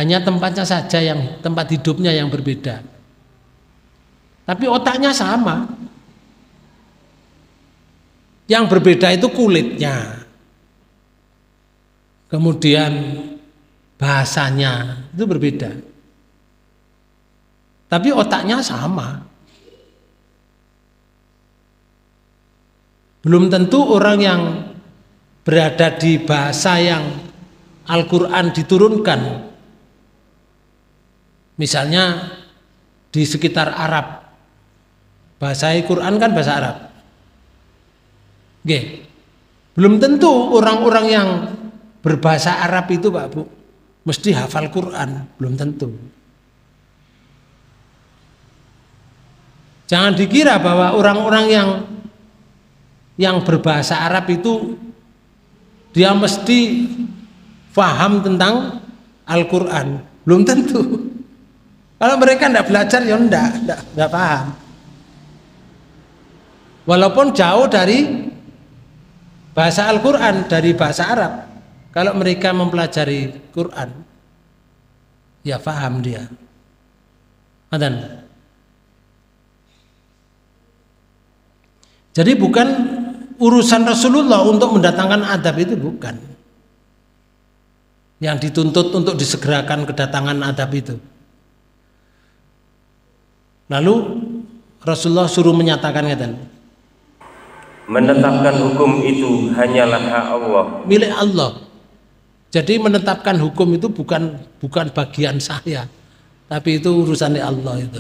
Hanya tempatnya saja yang tempat hidupnya yang berbeda. Tapi otaknya sama. Yang berbeda itu kulitnya. Kemudian bahasanya itu berbeda. Tapi otaknya sama. Belum tentu orang yang berada di bahasa yang Al-Qur'an diturunkan, misalnya di sekitar Arab, bahasa Al-Qur'an kan bahasa Arab. Oke. Belum tentu orang-orang yang berbahasa Arab itu Pak Bu mesti hafal Qur'an, belum tentu. Jangan dikira bahwa orang-orang yang yang berbahasa Arab itu dia mesti paham tentang Al-Qur'an, belum tentu. Kalau mereka tidak belajar ya tidak tidak paham, walaupun jauh dari bahasa Al-Qur'an, dari bahasa Arab. Kalau mereka mempelajari Qur'an ya paham dia. Adan. Jadi bukan urusan Rasulullah untuk mendatangkan adab, itu bukan. Yang dituntut untuk disegerakan kedatangan adab itu. Lalu Rasulullah suruh menyatakan ngeten. Menetapkan hukum itu hanyalah hak Allah. Milik Allah. Jadi menetapkan hukum itu bukan bukan bagian saya, tapi itu urusan Allah itu.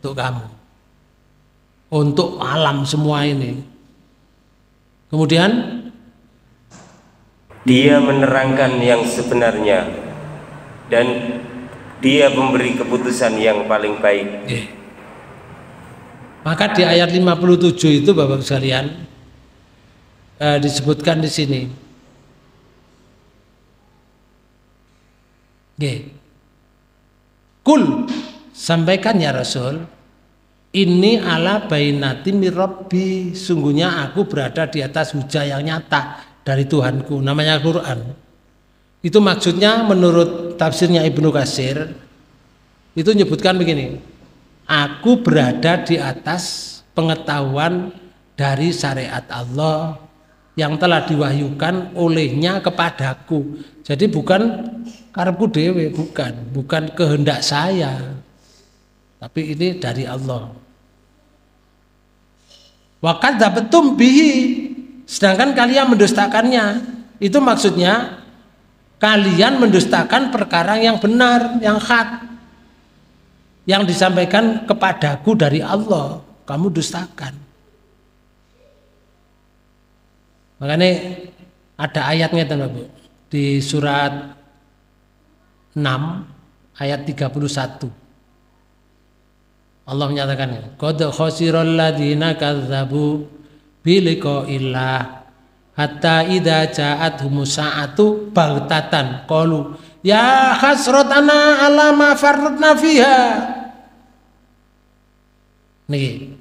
Untuk kamu. Untuk alam semua ini. Kemudian dia menerangkan yang sebenarnya. dan dia memberi keputusan yang paling baik. Maka di ayat lima puluh tujuh itu Bapak sekalian eh, disebutkan di sini. Ye. Kul, sampaikan ya Rasul, ini ala bainati mirabbi, sungguhnya aku berada di atas hujah yang nyata dari Tuhanku, namanya Al-Qur'an. Itu maksudnya menurut tafsirnya Ibnu Katsir itu menyebutkan begini, aku berada di atas pengetahuan dari syariat Allah yang telah diwahyukan olehnya kepadaku. Jadi bukan karepku dewe, bukan, bukan kehendak saya, tapi ini dari Allah. Wa kadzabatum bihi, sedangkan kalian mendustakannya. Itu maksudnya kalian mendustakan perkara yang benar, yang hak, yang disampaikan kepadaku dari Allah, kamu dustakan. Makanya ada ayatnya Bu, di surat enam ayat tiga puluh satu. Allah menyatakan, qad khasirul ladzina kadzabu bi liqa'illah hatta idza ja'athumus sa'atu baghtatan qalu ya hasratana ala ma farratna fiha. Niki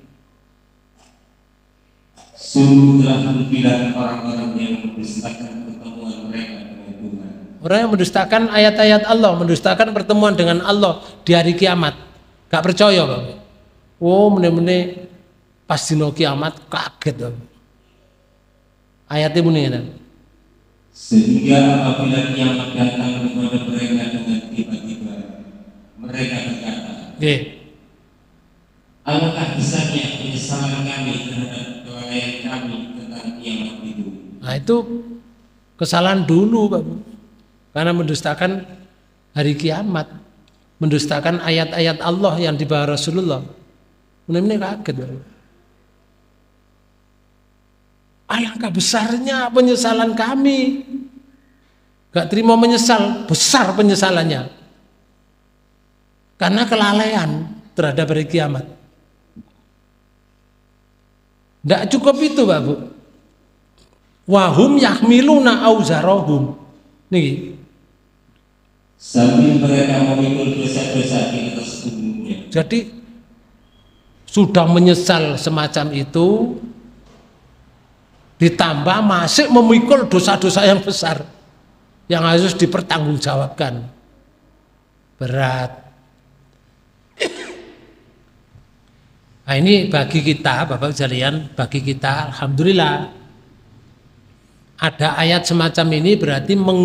sungguh pilihan orang-orang yang mendustakan pertemuan mereka dengan Tuhan. Orang yang mendustakan ayat-ayat Allah, mendustakan pertemuan dengan Allah di hari kiamat. Gak percaya, Bang. Oh, meneh-meneh pas dino kiamat kaget, Bang. Ayatnya bunyi kan? Sehingga apabila kiamat datang kepada mereka dengan tiba-tiba, mereka berkata, alangkah besarnya penyesalan kami terhadap kelalaian kami tentang kiamat itu. Nah itu kesalahan dulu Pak Bu, karena mendustakan hari kiamat, mendustakan ayat-ayat Allah yang dibawa Rasulullah. Benar-benar kaget Pak. Alangkah besarnya penyesalan kami. Gak terima menyesal, besar penyesalannya. Karena kelalaian terhadap hari kiamat. Tidak cukup itu, Pak Bu. Wahum yahmiluna auzarahum. Nih. Sambil mereka memikul dosa-dosa di atas tubuhnya. Jadi sudah menyesal semacam itu, ditambah masih memikul dosa-dosa yang besar yang harus dipertanggungjawabkan. Berat. Nah ini bagi kita Bapak sekalian, bagi kita alhamdulillah ada ayat semacam ini, berarti meng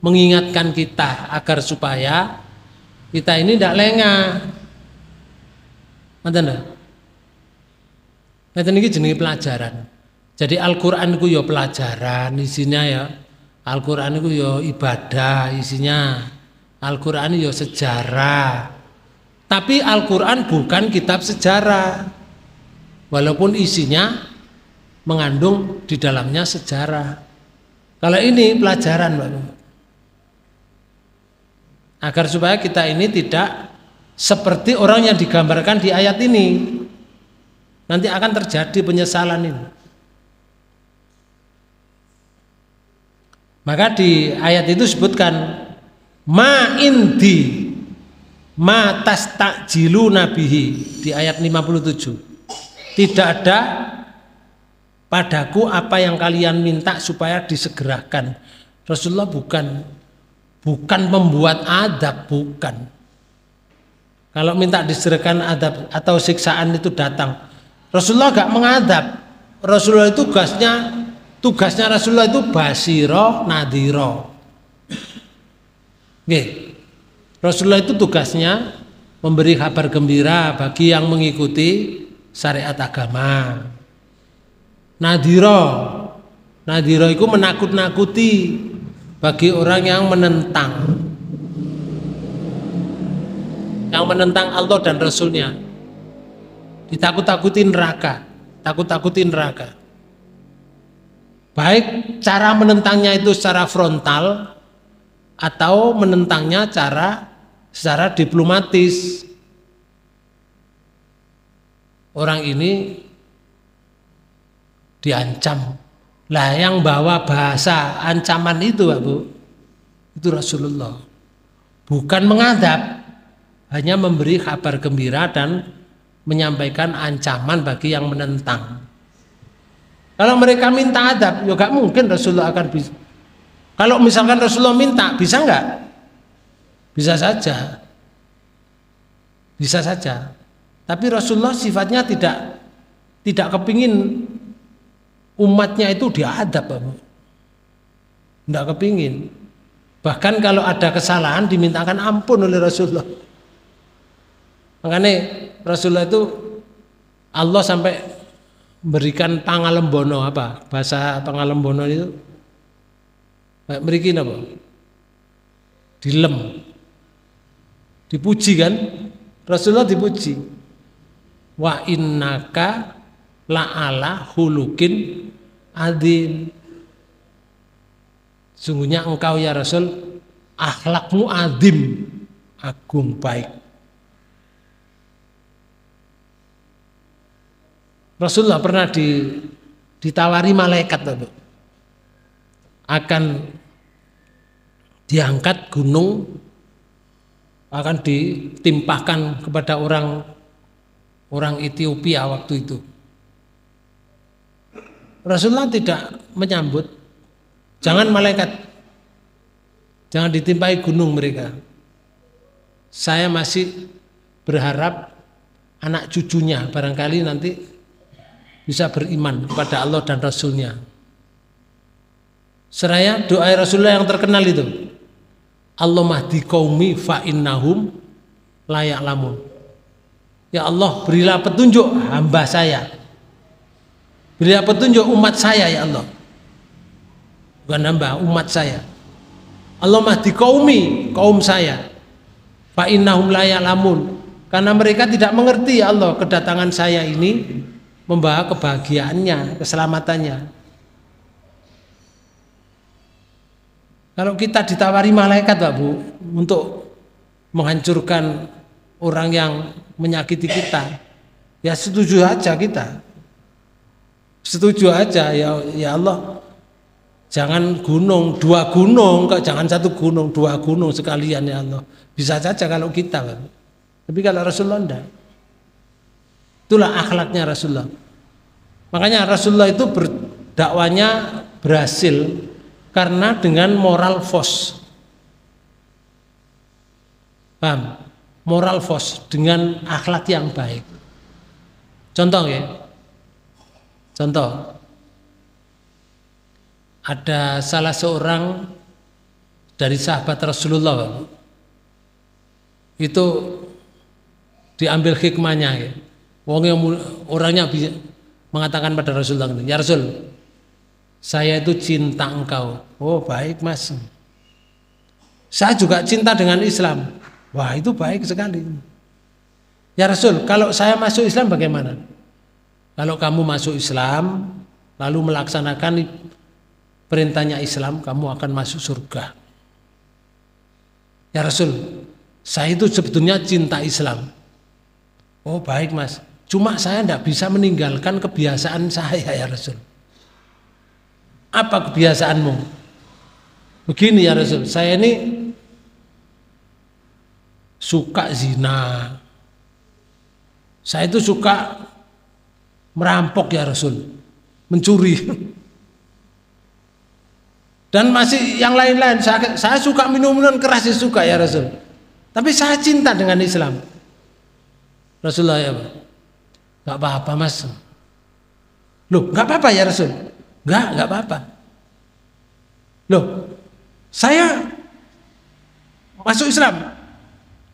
mengingatkan kita agar supaya kita ini tidak lengah. Ngaten nggih, niki jenenge pelajaran. Jadi Al-Qur'an ku ya pelajaran isinya, ya Al-Qur'an ku ya ibadah isinya, Al-Qur'an ya sejarah. Tapi Al-Qur'an bukan kitab sejarah, walaupun isinya mengandung di dalamnya sejarah. Kalau ini pelajaran Pak, agar supaya kita ini tidak seperti orang yang digambarkan di ayat ini. Nanti akan terjadi penyesalan ini. Maka di ayat itu sebutkan ma indi ma tastajilu nabihi, di ayat lima puluh tujuh. Tidak ada padaku apa yang kalian minta supaya disegerakan. Rasulullah bukan bukan membuat adab, bukan. Kalau minta disegerakan adab atau siksaan itu datang, Rasulullah gak mengadab. Rasulullah itu tugasnya Tugasnya Rasulullah itu basiro nadiro. Oke. Rasulullah itu tugasnya memberi kabar gembira bagi yang mengikuti syariat agama. Nadiro, nadiro itu menakut-nakuti bagi orang yang menentang, yang menentang Allah dan Rasulnya, ditakut-takuti neraka, takut-takuti neraka. Baik cara menentangnya itu secara frontal atau menentangnya cara secara diplomatis. Orang ini diancam. Lah yang bawa bahasa ancaman itu, Pak Bu, itu Rasulullah. Bukan mengadab, hanya memberi kabar gembira dan menyampaikan ancaman bagi yang menentang. Kalau mereka minta adab, ya gak mungkin Rasulullah akan bisa. Kalau misalkan Rasulullah minta, bisa nggak? Bisa saja. Bisa saja. Tapi Rasulullah sifatnya tidak tidak kepingin umatnya itu diadab. Tidak kepingin. Bahkan kalau ada kesalahan dimintakan ampun oleh Rasulullah. Makanya Rasulullah itu Allah sampai berikan pangalembono, apa bahasa pangalembono itu? Kayak mriki napa? Dilem. Dipuji kan? Rasulullah dipuji. Wa innaka la'ala hulukin adzim. Sungguhnya engkau ya Rasul, akhlakmu adzim, agung baik. Rasulullah pernah di, ditawari malaikat, Bapak, akan diangkat gunung, akan ditimpahkan kepada orang orang Ethiopia waktu itu. Rasulullah tidak menyambut, jangan malaikat, jangan ditimpahi gunung mereka. Saya masih berharap anak cucunya barangkali nanti bisa beriman kepada Allah dan Rasulnya. Seraya doa Rasulullah yang terkenal itu, Allahumma di qaumi fa innahum la ya'lamun. Ya Allah, berilah petunjuk hamba saya, berilah petunjuk umat saya ya Allah. Bukan hamba, umat saya. Allahumma di qaumi, kaum saya, fa innahum la ya'lamun, karena mereka tidak mengerti ya Allah, kedatangan saya ini membawa kebahagiaannya, keselamatannya. Kalau kita ditawari malaikat, Pak Bu, untuk menghancurkan orang yang menyakiti kita, ya setuju aja kita. Setuju aja, ya, ya Allah, jangan gunung, dua gunung, jangan satu gunung, dua gunung sekalian ya Allah. Bisa saja kalau kita, Pak. Tapi kalau Rasulullah enggak. Itulah akhlaknya Rasulullah. Makanya Rasulullah itu berdakwanya berhasil karena dengan moral force, paham? Moral force dengan akhlak yang baik. Contoh ya, contoh. Ada salah seorang dari sahabat Rasulullah itu diambil hikmahnya ya. Orangnya mengatakan pada Rasulullah, ya Rasul, saya itu cinta engkau. Oh baik mas. Saya juga cinta dengan Islam. Wah itu baik sekali. Ya Rasul, kalau saya masuk Islam bagaimana? Kalau kamu masuk Islam, lalu melaksanakan perintahnya Islam, kamu akan masuk surga. Ya Rasul, saya itu sebetulnya cinta Islam. Oh baik mas. Cuma saya tidak bisa meninggalkan kebiasaan saya ya Rasul. Apa kebiasaanmu? Begini ya Rasul, saya ini suka zina, saya itu suka merampok ya Rasul, mencuri, dan masih yang lain-lain. Saya, saya suka minum-minuman keras, saya suka ya Rasul, tapi saya cinta dengan Islam. Rasulullah ya, nggak apa-apa mas. Loh, nggak apa-apa ya Rasul? Enggak, enggak apa-apa. Loh, saya masuk Islam,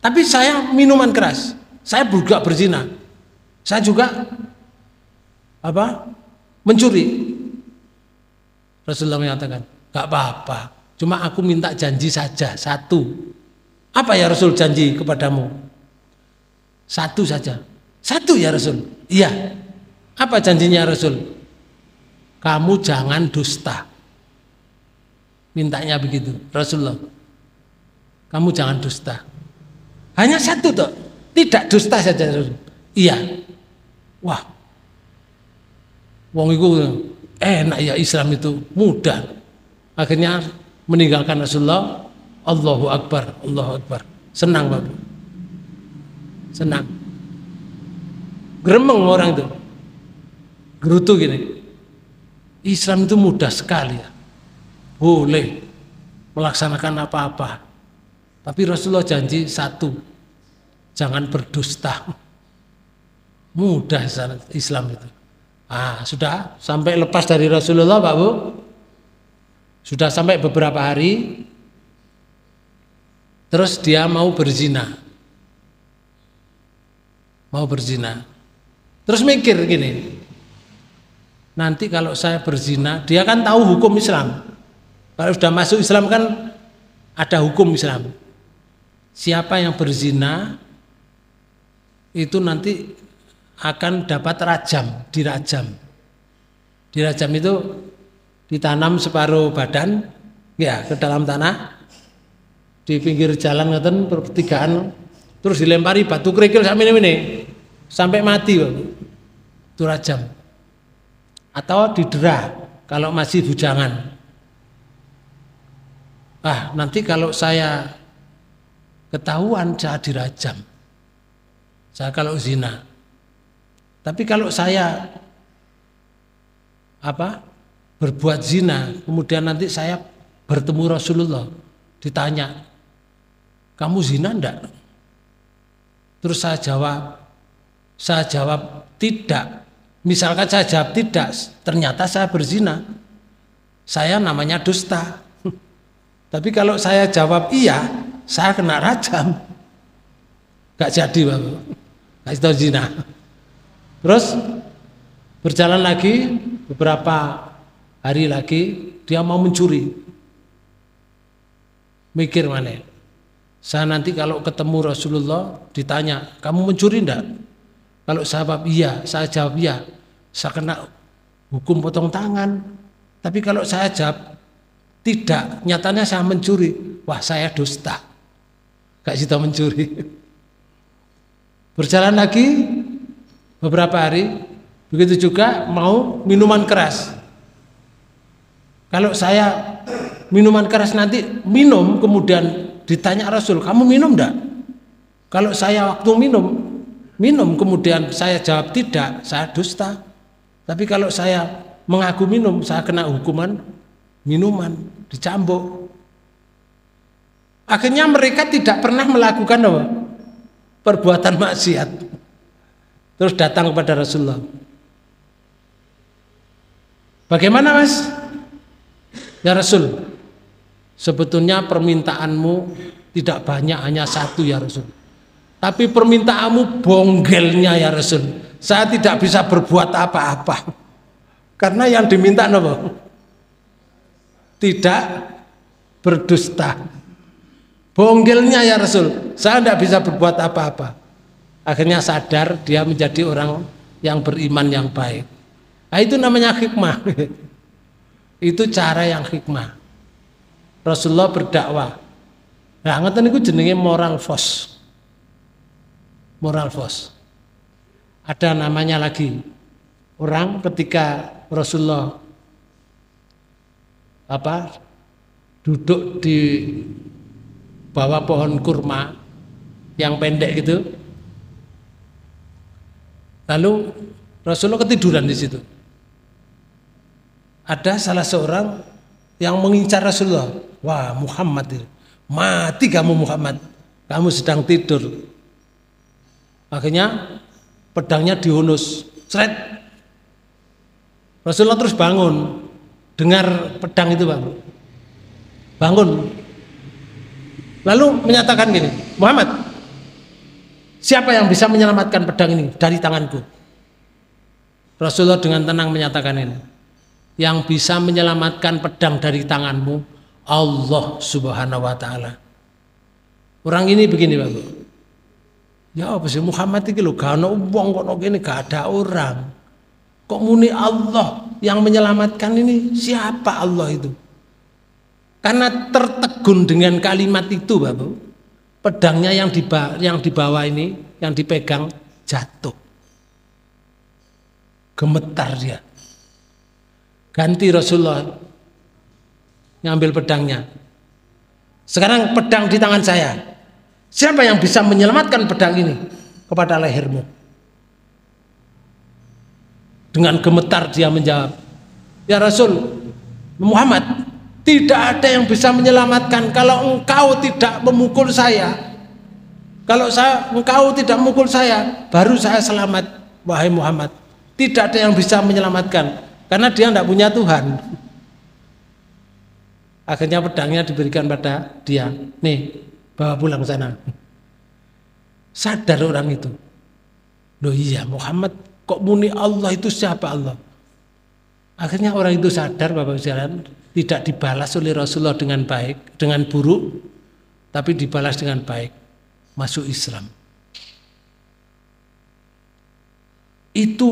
tapi saya minuman keras, saya juga berzina, saya juga apa mencuri. Rasulullah mengatakan, enggak apa-apa, cuma aku minta janji saja, satu. Apa ya Rasul janji kepadamu? Satu saja. Satu ya Rasul? Iya. Apa janjinya Rasul? Kamu jangan dusta. Mintanya begitu Rasulullah. kamu jangan dusta. Hanya satu toh, tidak dusta saja. Iya. Wah, wong iku enak ya Islam itu mudah. Akhirnya meninggalkan Rasulullah. Allahu Akbar, Allahu Akbar. Senang Bapak. Senang. Gremeng orang itu. Gerutu gini. Islam itu mudah sekali ya. Boleh melaksanakan apa-apa. Tapi Rasulullah janji satu, jangan berdusta. Mudah Islam itu. Ah, sudah sampai lepas dari Rasulullah Pak Bu. Sudah sampai beberapa hari. Terus dia mau berzina. Mau berzina. Terus mikir gini. Nanti kalau saya berzina, dia kan tahu hukum Islam. Kalau sudah masuk Islam kan ada hukum Islam. Siapa yang berzina itu nanti akan dapat rajam, dirajam. Dirajam itu ditanam separuh badan ya ke dalam tanah di pinggir jalan ngoten pertigaan, terus dilempari batu kerikil sampai ini sampai mati itu rajam. Atau didera kalau masih bujangan. Ah, nanti kalau saya ketahuan saya dirajam. Saya kalau zina. Tapi kalau saya apa? Berbuat zina, kemudian nanti saya bertemu Rasulullah, ditanya, "Kamu zina enggak?" Terus saya jawab, saya jawab tidak. Misalkan saya jawab tidak, ternyata saya berzina, saya namanya dusta. Tapi kalau saya jawab iya, saya kena rajam. Gak jadi Bapak, gak tahu zina. Terus berjalan lagi, beberapa hari lagi, dia mau mencuri. Mikir mana, saya nanti kalau ketemu Rasulullah ditanya, kamu mencuri enggak? Kalau sahabat iya, saya jawab iya, saya kena hukum potong tangan. Tapi kalau saya jawab tidak, nyatanya saya mencuri, wah saya dusta, gak sita mencuri. Berjalan lagi beberapa hari, begitu juga mau minuman keras. Kalau saya minuman keras nanti minum, kemudian ditanya Rasul, kamu minum enggak? Kalau saya waktu minum minum kemudian saya jawab tidak, saya dusta. Tapi kalau saya mengaku minum, saya kena hukuman minuman, dicambuk. Akhirnya mereka tidak pernah melakukan apa? Perbuatan maksiat. Terus datang kepada Rasulullah. Bagaimana Mas? Ya Rasul, sebetulnya permintaanmu tidak banyak, hanya satu ya Rasul. Tapi permintaanmu bonggelnya ya Rasul. Saya tidak bisa berbuat apa-apa. Karena yang diminta apa? Tidak berdusta. Bonggelnya ya Rasul. Saya tidak bisa berbuat apa-apa. Akhirnya sadar dia menjadi orang yang beriman yang baik. Nah, itu namanya hikmah. Itu cara yang hikmah. Rasulullah berdakwah. Nah, ngeten niku jenenge moral force. Moral force. Ada namanya lagi. Orang ketika Rasulullah apa duduk di bawah pohon kurma yang pendek gitu. Lalu Rasulullah ketiduran di situ. Ada salah seorang yang mengincar Rasulullah. Wah, Muhammad, mati kamu Muhammad. Kamu sedang tidur. Akhirnya pedangnya dihunus, seret. Rasulullah terus bangun, dengar pedang itu Pak, bangun. Lalu menyatakan gini, Muhammad, siapa yang bisa menyelamatkan pedang ini dari tanganku? Rasulullah dengan tenang menyatakan ini, yang bisa menyelamatkan pedang dari tanganmu, Allah Subhanahu Wa Taala. Orang ini begini Pak. Ya apa sih Muhammad iki lho gak ono wong kok ngene gak ada orang. Kok muni Allah yang menyelamatkan ini? Siapa Allah itu? Karena tertegun dengan kalimat itu, Bapak. Pedangnya yang dibawa, yang dibawa ini, yang dipegang jatuh. Gemetar dia. Ganti Rasulullah ngambil pedangnya. Sekarang pedang di tangan saya. Siapa yang bisa menyelamatkan pedang ini kepada lehermu? Dengan gemetar dia menjawab, ya Rasul Muhammad, tidak ada yang bisa menyelamatkan kalau engkau tidak memukul saya. Kalau saya, engkau tidak memukul saya, baru saya selamat. Wahai Muhammad, tidak ada yang bisa menyelamatkan, karena dia tidak punya Tuhan. Akhirnya pedangnya diberikan pada dia. Nih, bawa pulang sana. Sadar orang itu, loh iya Muhammad, kok muni Allah itu siapa Allah? Akhirnya orang itu sadar, Bapak sekalian, tidak dibalas oleh Rasulullah dengan baik, dengan buruk, tapi dibalas dengan baik, masuk Islam. Itu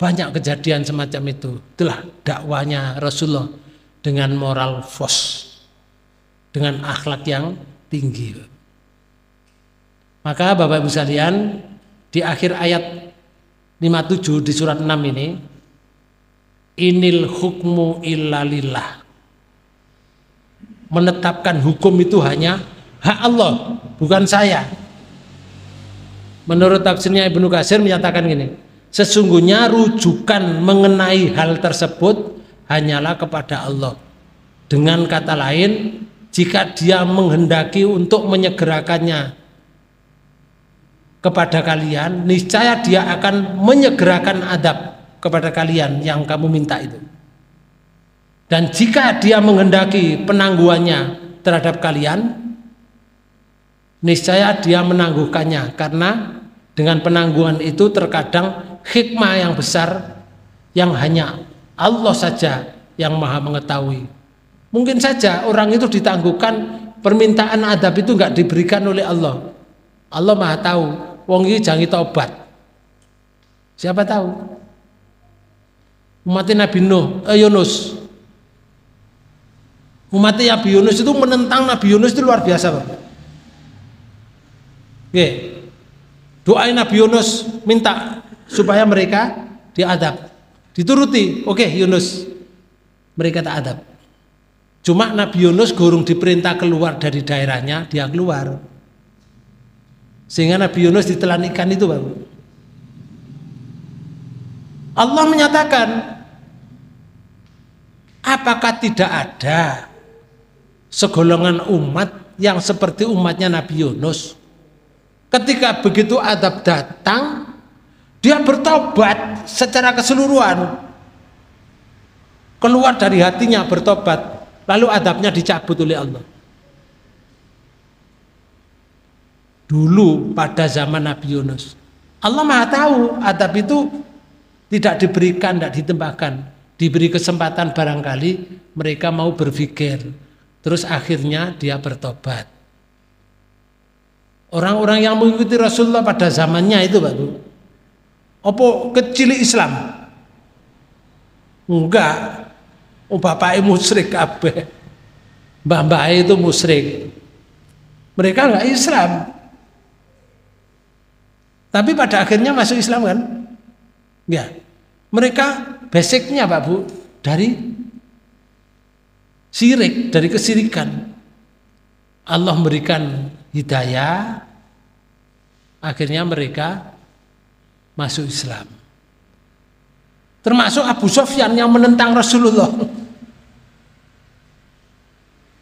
banyak kejadian semacam itu. Itulah dakwahnya Rasulullah dengan moral fos, dengan akhlak yang tinggi. Maka Bapak Ibu sekalian, di akhir ayat lima puluh tujuh di surat enam ini, inil hukmu illalillah, menetapkan hukum itu hanya hak Allah, bukan saya. Menurut tafsirnya Ibnu Katsir menyatakan gini, sesungguhnya rujukan mengenai hal tersebut hanyalah kepada Allah. Dengan kata lain, jika dia menghendaki untuk menyegerakannya kepada kalian, niscaya dia akan menyegerakan adab kepada kalian yang kamu minta itu. Dan jika dia menghendaki penangguhannya terhadap kalian, niscaya dia menangguhkannya, karena dengan penangguhan itu terkadang hikmah yang besar yang hanya Allah saja yang maha mengetahui. Mungkin saja orang itu ditangguhkan, permintaan adab itu nggak diberikan oleh Allah. Allah maha tahu, wong iki jangi taubat. Siapa tahu? Umatnya Nabi Nuh, eh, Yunus. Umatnya Nabi Yunus itu menentang Nabi Yunus itu luar biasa, Pak. Oke. Doa Nabi Yunus minta supaya mereka diadab. Dituruti, oke Yunus. Mereka tak adab. Cuma Nabi Yunus gorong diperintah keluar dari daerahnya, dia keluar. Sehingga Nabi Yunus ditelan ikan itu, Pak. Allah menyatakan, apakah tidak ada segolongan umat yang seperti umatnya Nabi Yunus? Ketika begitu adab datang, dia bertobat secara keseluruhan, keluar dari hatinya bertobat, lalu adabnya dicabut oleh Allah. Dulu pada zaman Nabi Yunus, Allah maha tahu adab itu tidak diberikan, tidak ditembakkan, diberi kesempatan barangkali mereka mau berpikir, terus akhirnya dia bertobat. Orang-orang yang mengikuti Rasulullah pada zamannya itu, Pak, opo kecil Islam? Enggak, oh bapaknya musyrik kabeh, mbah-mbahnya itu musyrik, mereka enggak Islam. Tapi pada akhirnya masuk Islam kan? Ya, mereka basicnya, Pak Bu, dari syirik, dari kesirikan. Allah memberikan hidayah, akhirnya mereka masuk Islam. Termasuk Abu Sufyan yang menentang Rasulullah.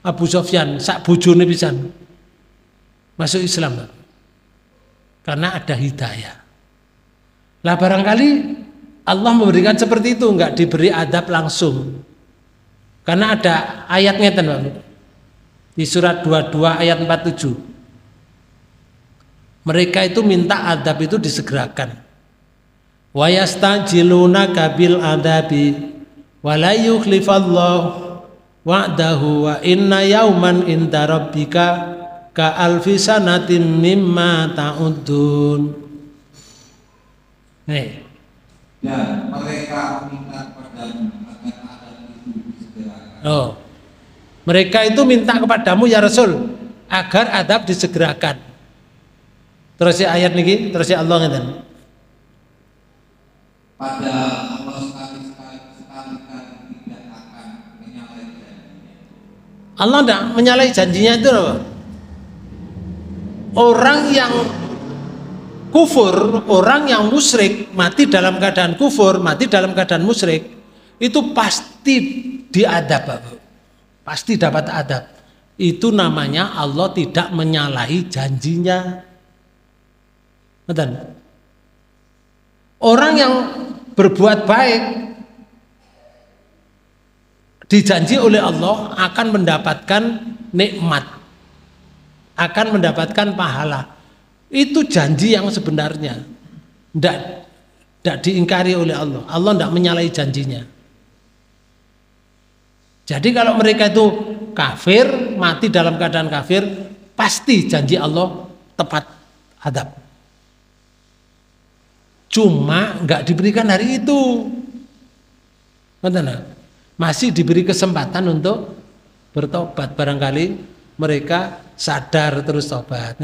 Abu Sufyan sak bojone pisan masuk Islam, Pak, karena ada hidayah. Lah barangkali Allah memberikan seperti itu, enggak diberi adab langsung. Karena ada ayat ngeten, Pak, di surat dua puluh dua ayat empat puluh tujuh. Mereka itu minta adab itu disegerakan. Wa yastajilunaka bil adabi wa la yukhlifallahu wa'dahu wa inna yauman inda rabbika ka alfi sanatin mimma ta'udun. Hey. Dan mereka minta perdamaian agar adab itu disegerakan. Oh. Mereka itu minta kepadamu ya Rasul agar adab disegerakan. Terus ya ayat niki, terus ya Allah ngeten. Pada Allah sekali-sekali tidak akan menyalahi janjinya. Allah tidak menyalahi janjinya itu apa? Orang yang kufur, orang yang musyrik, mati dalam keadaan kufur, mati dalam keadaan musyrik, itu pasti diadab, Bapak. Pasti dapat adab. Itu namanya Allah tidak menyalahi janjinya. Betul. Orang yang berbuat baik dijanji oleh Allah akan mendapatkan nikmat, akan mendapatkan pahala. Itu janji yang sebenarnya, tidak diingkari oleh Allah. Allah tidak menyalahi janjinya. Jadi kalau mereka itu kafir, mati dalam keadaan kafir, pasti janji Allah tepat adab. Cuma nggak diberikan hari itu, masih diberi kesempatan untuk bertobat. Barangkali mereka sadar terus tobat.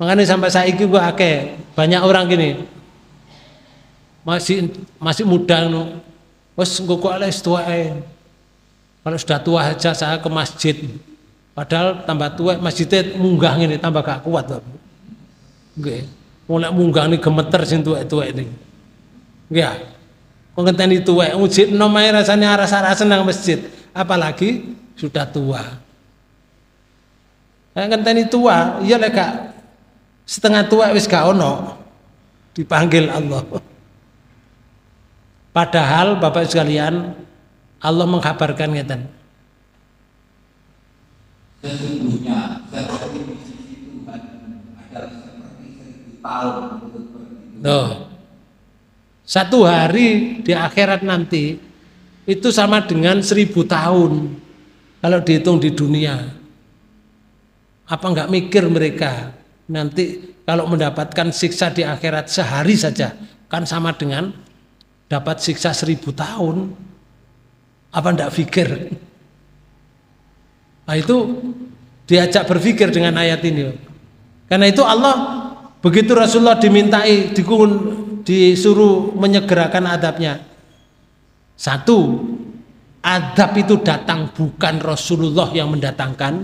Makanya sampai saiki gua akeh banyak orang gini masih masih muda nu, wes nggo alis tuae. Kalau sudah tua aja saya ke masjid, padahal tambah tua masjidnya munggah ini tambah gak kuat, Bapak. Nggih. Mulai munggah ini gemeter sing tuwek-tuwek ini. Nggih. Kok ngenteni tuwek ujit nom ae rasane aras-arasen nang masjid, apalagi sudah tua. Nek ngenteni tua, iya lek gak setengah tua wis gak ono, dipanggil Allah. Padahal Bapak sekalian, Allah mengkabarkan ngeten. Sesungguhnya seperti di sisi Tuhan adalah seperti seribu tahun untuk berhitung. Tuh. Satu hari di akhirat nanti itu sama dengan seribu tahun kalau dihitung di dunia. Apa nggak mikir mereka? Nanti kalau mendapatkan siksa di akhirat sehari saja kan sama dengan dapat siksa seribu tahun. Apa ndak pikir? Nah itu diajak berpikir dengan ayat ini. Karena itu Allah begitu Rasulullah dimintai dikun disuruh menyegerakan adabnya. Satu, adab itu datang bukan Rasulullah yang mendatangkan.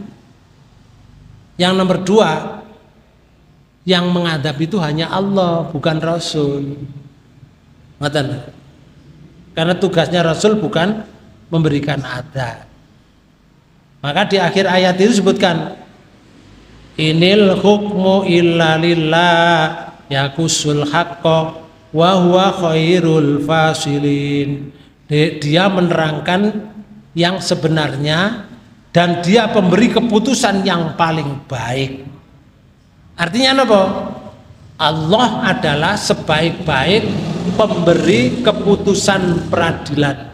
Yang nomor dua, yang mengadab itu hanya Allah, bukan Rasul. Ngeten. Karena tugasnya Rasul bukan memberikan adab. Maka di akhir ayat itu sebutkan Inil hukmu illa lillah yaqusul haqqo wa huwa khairul fasilin. Dia menerangkan yang sebenarnya dan dia pemberi keputusan yang paling baik. Artinya apa? Allah adalah sebaik-baik pemberi keputusan peradilan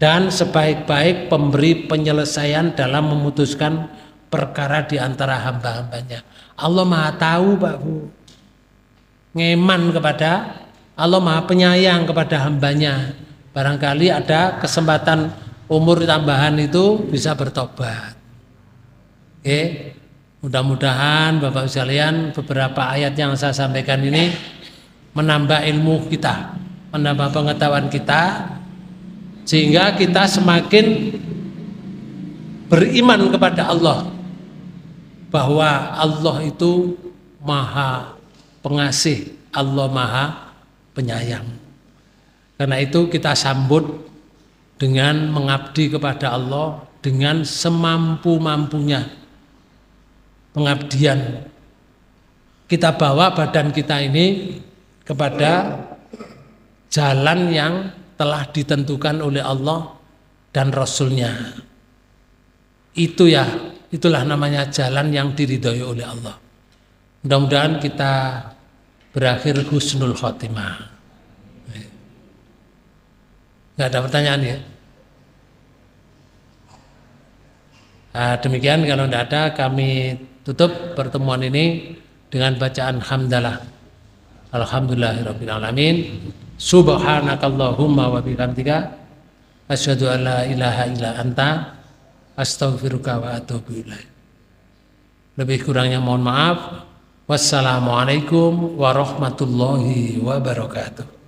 dan sebaik-baik pemberi penyelesaian dalam memutuskan perkara di antara hamba-hambanya. Allah Maha Tahu, Pak Bu. Ngeman kepada Allah, Maha Penyayang kepada hambanya. Barangkali ada kesempatan umur tambahan itu bisa bertobat. Oke. Okay. Mudah-mudahan Bapak sekalian beberapa ayat yang saya sampaikan ini menambah ilmu kita, menambah pengetahuan kita, sehingga kita semakin beriman kepada Allah bahwa Allah itu Maha Pengasih, Allah Maha Penyayang. Karena itu kita sambut dengan mengabdi kepada Allah dengan semampu-mampunya. Pengabdian kita bawa badan kita ini kepada jalan yang telah ditentukan oleh Allah dan Rasulnya. Itu ya, itulah namanya jalan yang diridhoi oleh Allah. Mudah-mudahan kita berakhir husnul khotimah. Nggak ada pertanyaan ya? Nah, demikian kalau tidak ada kami tutup pertemuan ini dengan bacaan hamdalah. Alhamdulillahirabbil alamin. Subhanakallahumma wa bihamdika Asyhadu an la ilaha illa anta astaghfiruka wa atubu ilaik. Lebih kurangnya mohon maaf. Wassalamualaikum warahmatullahi wabarakatuh.